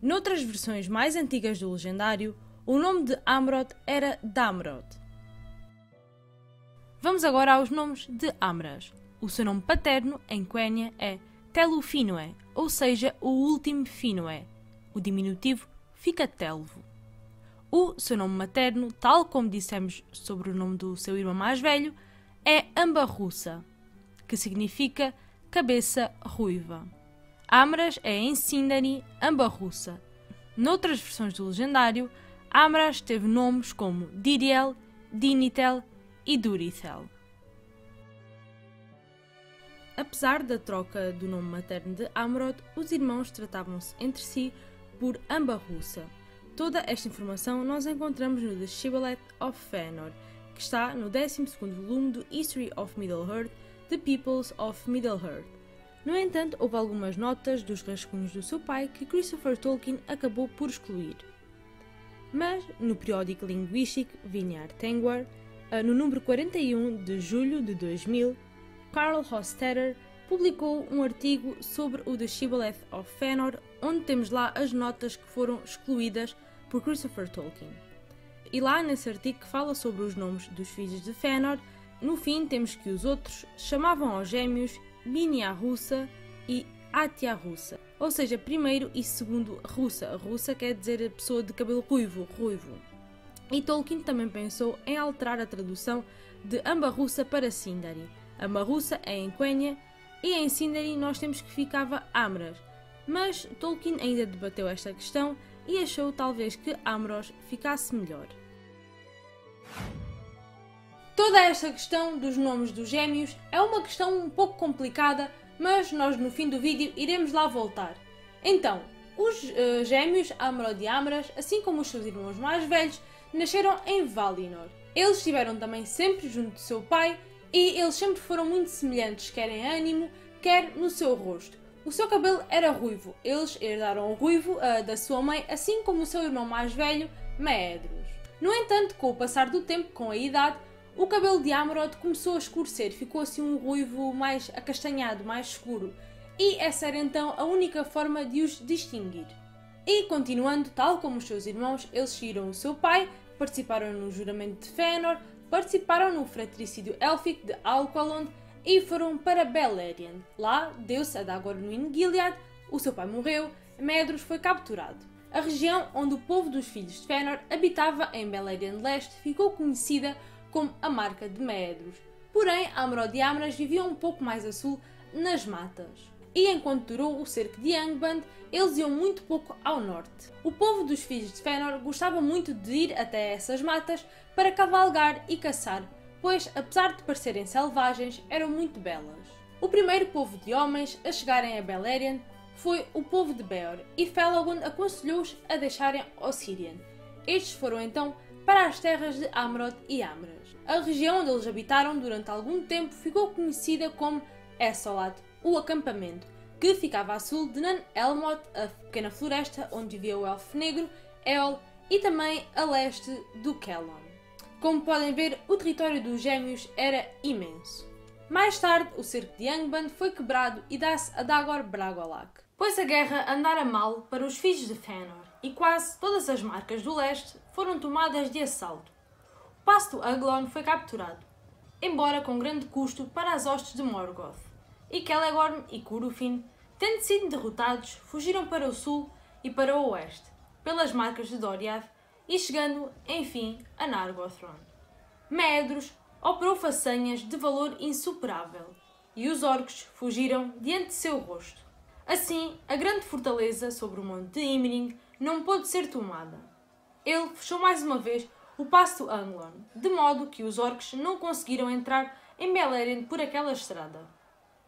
Noutras versões mais antigas do legendário, o nome de Amrod era Damrod. Vamos agora aos nomes de Amras. O seu nome paterno em Quenya é Telu Finwë, ou seja, o último Finwë. O diminutivo fica Telvo. O seu nome materno, tal como dissemos sobre o nome do seu irmão mais velho, é Ambarrussa, que significa cabeça ruiva. Amras é em Sindarin Ambarrussa. Noutras versões do legendário, Amras teve nomes como Diriel, Dinitel e Durithel. Apesar da troca do nome materno de Amrod, os irmãos tratavam-se entre si por Ambarrussa. Toda esta informação nós encontramos no The Shibboleth of Fëanor, que está no décimo segundo volume do History of Middle-earth, The Peoples of Middle-earth. No entanto, houve algumas notas dos rascunhos do seu pai que Christopher Tolkien acabou por excluir. Mas, no periódico linguístico Vineyard Tengwar, no número quarenta e um de julho de dois mil, Karl Hostetter publicou um artigo sobre o The Shibboleth of Fëanor, onde temos lá as notas que foram excluídas por Christopher Tolkien. E lá nesse artigo que fala sobre os nomes dos filhos de Fëanor, no fim temos que os outros chamavam aos gêmeos Miniarrussa e Atiarrussa, ou seja, primeiro e segundo Russa. Russa quer dizer a pessoa de cabelo ruivo, ruivo. E Tolkien também pensou em alterar a tradução de Ambarrussa para Sindarin. Ambarrussa é em Quenya e em Sindarin nós temos que ficava Amras, mas Tolkien ainda debateu esta questão e achou talvez que Amros ficasse melhor. Toda esta questão dos nomes dos gêmeos é uma questão um pouco complicada, mas nós no fim do vídeo iremos lá voltar. Então, os uh, gêmeos Amrod e Amras, assim como os seus irmãos mais velhos, nasceram em Valinor. Eles estiveram também sempre junto do seu pai e eles sempre foram muito semelhantes, quer em ânimo, quer no seu rosto. O seu cabelo era ruivo, eles herdaram o ruivo uh, da sua mãe, assim como o seu irmão mais velho, Maedhros. No entanto, com o passar do tempo, com a idade, o cabelo de Amrod começou a escurecer, ficou assim um ruivo mais acastanhado, mais escuro, e essa era então a única forma de os distinguir. E continuando, tal como os seus irmãos, eles seguiram o seu pai, participaram no juramento de Fëanor, participaram no fratricídio élfico de Alqualond e foram para Beleriand. Lá deu-se a Dagor-nuin-Giliath, o seu pai morreu, Maedhros foi capturado. A região onde o povo dos filhos de Fëanor habitava em Beleriand Leste ficou conhecida como a Marca de Maedhros. Porém, Amrod e Amras viviam um pouco mais a sul, nas matas. E enquanto durou o cerco de Angband, eles iam muito pouco ao norte. O povo dos filhos de Fëanor gostava muito de ir até essas matas para cavalgar e caçar, pois, apesar de parecerem selvagens, eram muito belas. O primeiro povo de homens a chegarem a Beleriand foi o povo de Beor, e Felagund aconselhou-os a deixarem Ossiriand. Estes foram então para as terras de Amrod e Amras. A região onde eles habitaram durante algum tempo ficou conhecida como Essolat, o acampamento, que ficava a sul de Nan Elmoth, a pequena floresta onde vivia o elfo negro, Eol, e também a leste do Kelon. Como podem ver, o território dos gêmeos era imenso. Mais tarde, o cerco de Angband foi quebrado e dá-se a Dagor Bragollach, pois a guerra andara mal para os filhos de Fëanor, e quase todas as marcas do leste foram tomadas de assalto. O passo do Aglon foi capturado, embora com grande custo para as hostes de Morgoth, e Celegorm e Curufin, tendo sido derrotados, fugiram para o sul e para o oeste, pelas marcas de Doriath, e chegando, enfim, a Nargothrond. Maedhros operou façanhas de valor insuperável, e os orcos fugiram diante de seu rosto. Assim, a grande fortaleza sobre o monte de Himring não pôde ser tomada. Ele fechou mais uma vez o passo do Anglon, de modo que os orcs não conseguiram entrar em Beleriand por aquela estrada.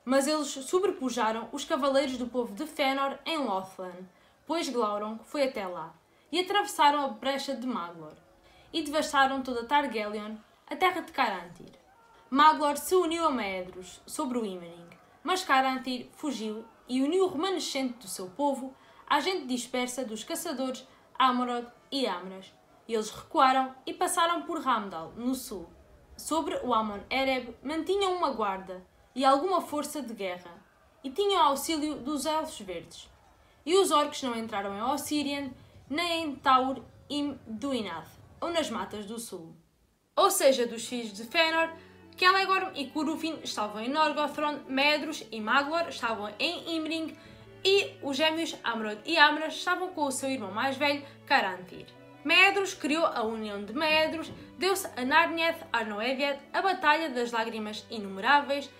Mas eles sobrepujaram os cavaleiros do povo de Fëanor em Lothlórn, pois Glaurung foi até lá, e atravessaram a brecha de Maglor, e devastaram toda Targaryen, a terra de Caranthir. Maglor se uniu a Maedhros sobre o Himring, mas Caranthir fugiu e uniu o remanescente do seu povo à gente dispersa dos caçadores Amrod e Amras. Eles recuaram e passaram por Hamdal, no sul. Sobre o Amon-Ereb mantinham uma guarda e alguma força de guerra, e tinham auxílio dos Elfos Verdes. E os orcs não entraram em Ossiriand, nem em Taur im Duinath, ou nas Matas do Sul. Ou seja, dos filhos de Fëanor, Celegorm e Curufin estavam em Nargothrond, Maedhros e Maglor estavam em Himring, e os gêmeos Amrod e Amras estavam com o seu irmão mais velho, Caranthir. Maedhros criou a União de Maedhros, deu-se a Nirnaeth Arnoediad, a Batalha das Lágrimas Inumeráveis,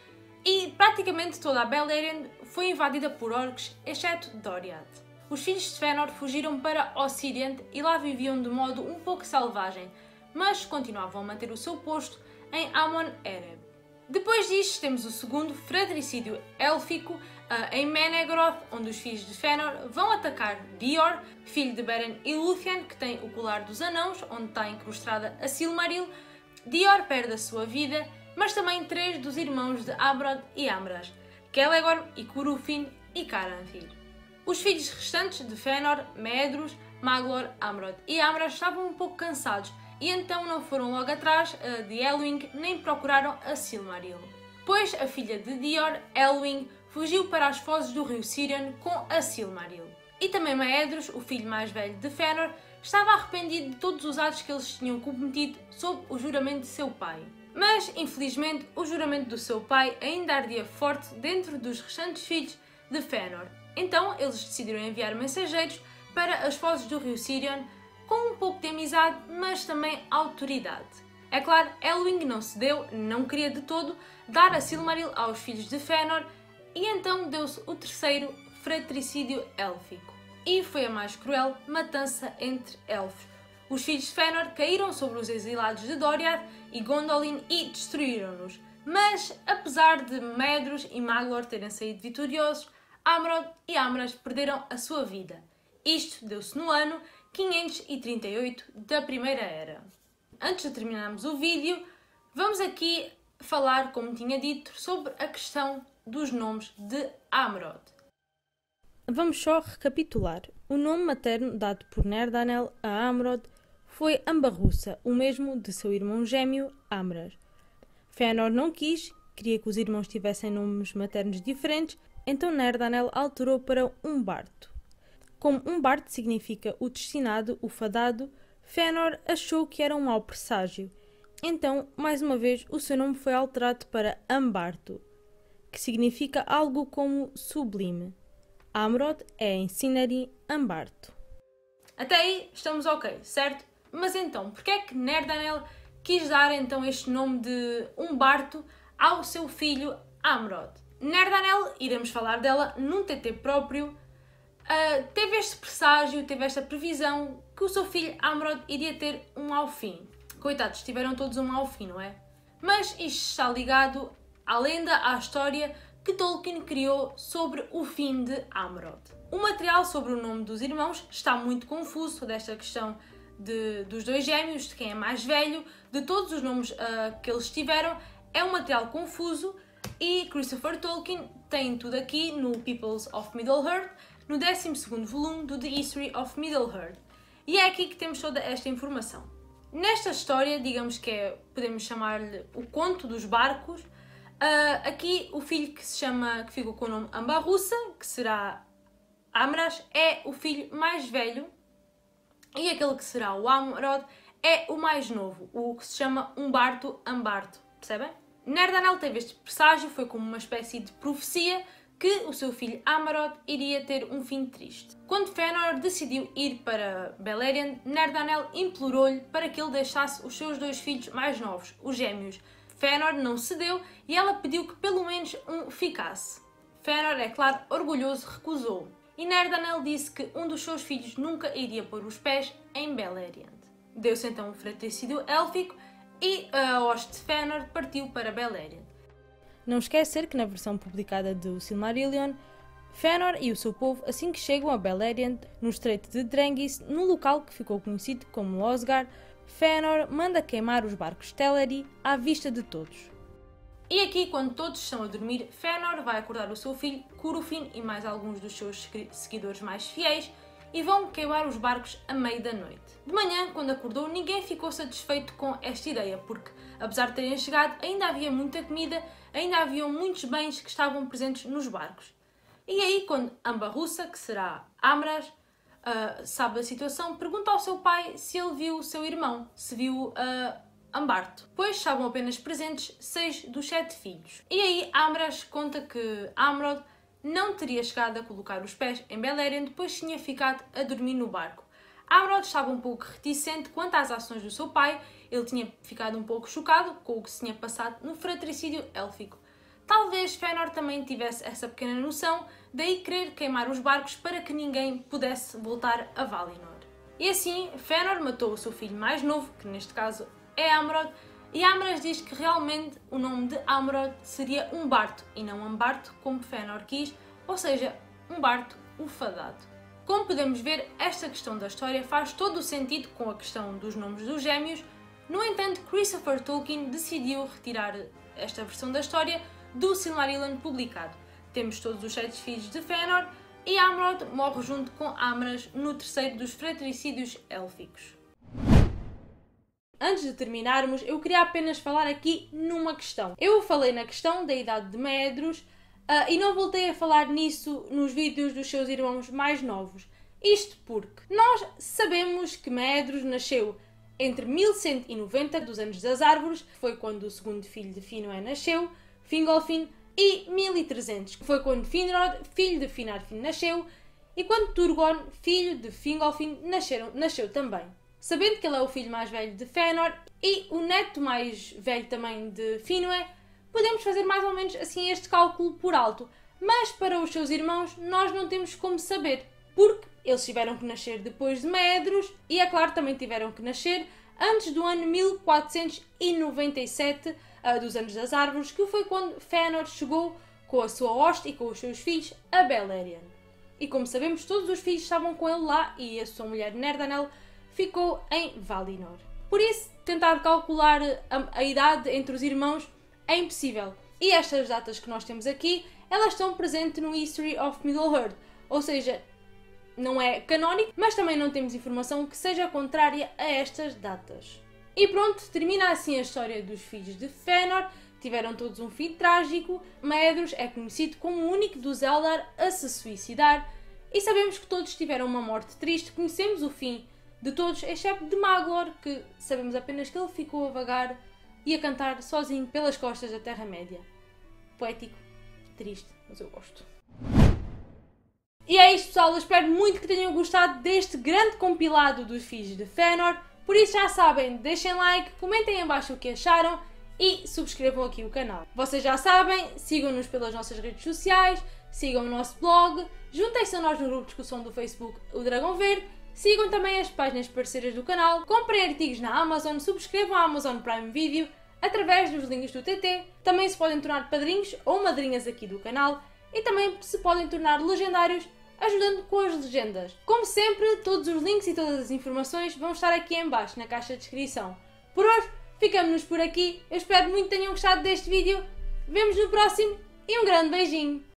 e praticamente toda a Beleriand foi invadida por orcs, exceto Doriath. Os filhos de Fëanor fugiram para Ossiriand e lá viviam de modo um pouco selvagem, mas continuavam a manter o seu posto em Amon-Ereb. Depois disto temos o segundo fratricídio élfico em Maedhros, onde os filhos de Fëanor vão atacar Dior, filho de Beren e Lúthien, que tem o colar dos anãos, onde está incrustada a Silmaril. Dior perde a sua vida, mas também três dos irmãos de Amrod e Amras, Celegorm e Curufin e Caranthir. Os filhos restantes de Fëanor, Maedhros, Maglor, Amrod e Amras estavam um pouco cansados, e então não foram logo atrás de Elwing nem procuraram a Silmaril. Pois a filha de Dior, Elwing, fugiu para as fozes do rio Círion com a Silmaril. E também Maedhros, o filho mais velho de Fëanor, estava arrependido de todos os atos que eles tinham cometido sob o juramento de seu pai. Mas, infelizmente, o juramento do seu pai ainda ardia forte dentro dos restantes filhos de Fëanor. Então, eles decidiram enviar mensageiros para as fozes do rio Círion com um pouco de amizade, mas também autoridade. É claro, Elwing não cedeu, não queria de todo dar a Silmaril aos filhos de Fëanor, e então deu-se o terceiro fratricídio élfico. E foi a mais cruel matança entre elfos. Os filhos de Fëanor caíram sobre os exilados de Doriath e Gondolin e destruíram-nos. Mas, apesar de Maedhros e Maglor terem saído vitoriosos, Amrod e Amras perderam a sua vida. Isto deu-se no ano quinhentos e trinta e oito da Primeira Era. Antes de terminarmos o vídeo, vamos aqui falar, como tinha dito, sobre a questão dos nomes de Amrod. Vamos só recapitular. O nome materno dado por Nerdanel a Amrod foi Ambarrussa, o mesmo de seu irmão gêmeo Amras. Fëanor não quis, queria que os irmãos tivessem nomes maternos diferentes, então Nerdanel alterou para Umbarto. Como Umbart significa o destinado, o fadado, Fëanor achou que era um mau presságio. Então, mais uma vez, o seu nome foi alterado para Ambarto, que significa algo como sublime. Amrod é em Sindarin Ambarto. Até aí estamos ok, certo? Mas então, porquê é que Nerdanel quis dar então este nome de Umbarto ao seu filho Amrod? Nerdanel, iremos falar dela num T T próprio, Uh, teve este presságio, teve esta previsão que o seu filho Amrod iria ter um mau fim. Coitados, tiveram todos um mau fim, não é? mas isto está ligado à lenda, à história que Tolkien criou sobre o fim de Amrod. O material sobre o nome dos irmãos está muito confuso, toda esta questão de, dos dois gêmeos, de quem é mais velho, de todos os nomes uh, que eles tiveram, é um material confuso e Christopher Tolkien tem tudo aqui no Peoples of Middle-earth, no décimo segundo volume do The History of Middle-earth. E é aqui que temos toda esta informação. Nesta história, digamos que é, podemos chamar-lhe o conto dos barcos, uh, aqui o filho que se chama, que ficou com o nome Ambarussa, que será Amras, é o filho mais velho, e aquele que será o Amrod é o mais novo, o que se chama Umbarto Ambarto, percebem? Nerdanel teve este presságio, foi como uma espécie de profecia que o seu filho Amrod iria ter um fim triste. Quando Fëanor decidiu ir para Beleriand, Nerdanel implorou-lhe para que ele deixasse os seus dois filhos mais novos, os gêmeos. Fëanor não cedeu e ela pediu que pelo menos um ficasse. Fëanor, é claro, orgulhoso, recusou. E Nerdanel disse que um dos seus filhos nunca iria pôr os pés em Beleriand. Deu-se então um fratricídio élfico e a hoste de Fëanor partiu para Beleriand. Não esquecer que na versão publicada do Silmarillion, Fëanor e o seu povo, assim que chegam a Beleriand, no estreito de Drengis, no local que ficou conhecido como Osgar, Fëanor manda queimar os barcos Teleri à vista de todos. E aqui, quando todos estão a dormir, Fëanor vai acordar o seu filho, Curufin, e mais alguns dos seus seguidores mais fiéis, e vão queimar os barcos à meia da noite. De manhã, quando acordou, ninguém ficou satisfeito com esta ideia, porque, apesar de terem chegado, ainda havia muita comida, ainda haviam muitos bens que estavam presentes nos barcos. E aí, quando Ambarussa, que será Amras, uh, sabe a situação, pergunta ao seu pai se ele viu o seu irmão, se viu a... Uh, Ambarto, pois estavam apenas presentes seis dos sete filhos. E aí Amras conta que Amrod não teria chegado a colocar os pés em Beleriand, pois tinha ficado a dormir no barco. Amrod estava um pouco reticente quanto às ações do seu pai, ele tinha ficado um pouco chocado com o que se tinha passado no fratricídio élfico. Talvez Fëanor também tivesse essa pequena noção, daí querer queimar os barcos para que ninguém pudesse voltar a Valinor. E assim Fëanor matou o seu filho mais novo, que neste caso é Amrod, e Amras diz que realmente o nome de Amrod seria Umbarto e não Ambarto, como Fëanor quis, ou seja, Umbarto, o fadado. Como podemos ver, esta questão da história faz todo o sentido com a questão dos nomes dos gêmeos, no entanto, Christopher Tolkien decidiu retirar esta versão da história do Silmarillion publicado. Temos todos os sete filhos de Fëanor e Amrod morre junto com Amras no terceiro dos fratricídios élficos. Antes de terminarmos, eu queria apenas falar aqui numa questão. Eu falei na questão da idade de Maedhros uh, e não voltei a falar nisso nos vídeos dos seus irmãos mais novos. Isto porque nós sabemos que Maedhros nasceu entre mil cento e noventa dos Anos das Árvores, que foi quando o segundo filho de Finwë nasceu, Fingolfin, e mil e trezentos, que foi quando Finrod, filho de Finarfin, nasceu, e quando Turgon, filho de Fingolfin, nasceram, nasceu também. Sabendo que ele é o filho mais velho de Fëanor e o neto mais velho também de Finwë, podemos fazer mais ou menos assim este cálculo por alto, mas para os seus irmãos nós não temos como saber, porque eles tiveram que nascer depois de Maedhros e, é claro, também tiveram que nascer antes do ano mil quatrocentos e noventa e sete uh, dos Anos das Árvores, que foi quando Fëanor chegou com a sua hoste e com os seus filhos a Beleriand. E como sabemos, todos os filhos estavam com ele lá e a sua mulher Nerdanel ficou em Valinor. Por isso, tentar calcular a, a idade entre os irmãos é impossível. E estas datas que nós temos aqui, elas estão presentes no History of Middle-earth, ou seja, não é canónico, mas também não temos informação que seja contrária a estas datas. E pronto, termina assim a história dos filhos de Fëanor, tiveram todos um fim trágico, Maedhros é conhecido como o único dos Eldar a se suicidar, e sabemos que todos tiveram uma morte triste, conhecemos o fim de todos, exceto de Maglor, que sabemos apenas que ele ficou a vagar e a cantar sozinho pelas costas da Terra-média. Poético, triste, mas eu gosto. E é isto, pessoal, eu espero muito que tenham gostado deste grande compilado dos filhos de Fëanor, por isso já sabem, deixem like, comentem em baixo o que acharam e subscrevam aqui o canal. Vocês já sabem, sigam-nos pelas nossas redes sociais, sigam o nosso blog, juntem-se a nós no grupo de discussão do Facebook O Dragão Verde. Sigam também as páginas parceiras do canal, comprem artigos na Amazon, subscrevam a Amazon Prime Video, através dos links do T T, também se podem tornar padrinhos ou madrinhas aqui do canal e também se podem tornar legendários ajudando com as legendas. Como sempre, todos os links e todas as informações vão estar aqui em baixo na caixa de descrição. Por hoje, ficamos-nos por aqui, eu espero muito que tenham gostado deste vídeo, vemos no próximo e um grande beijinho!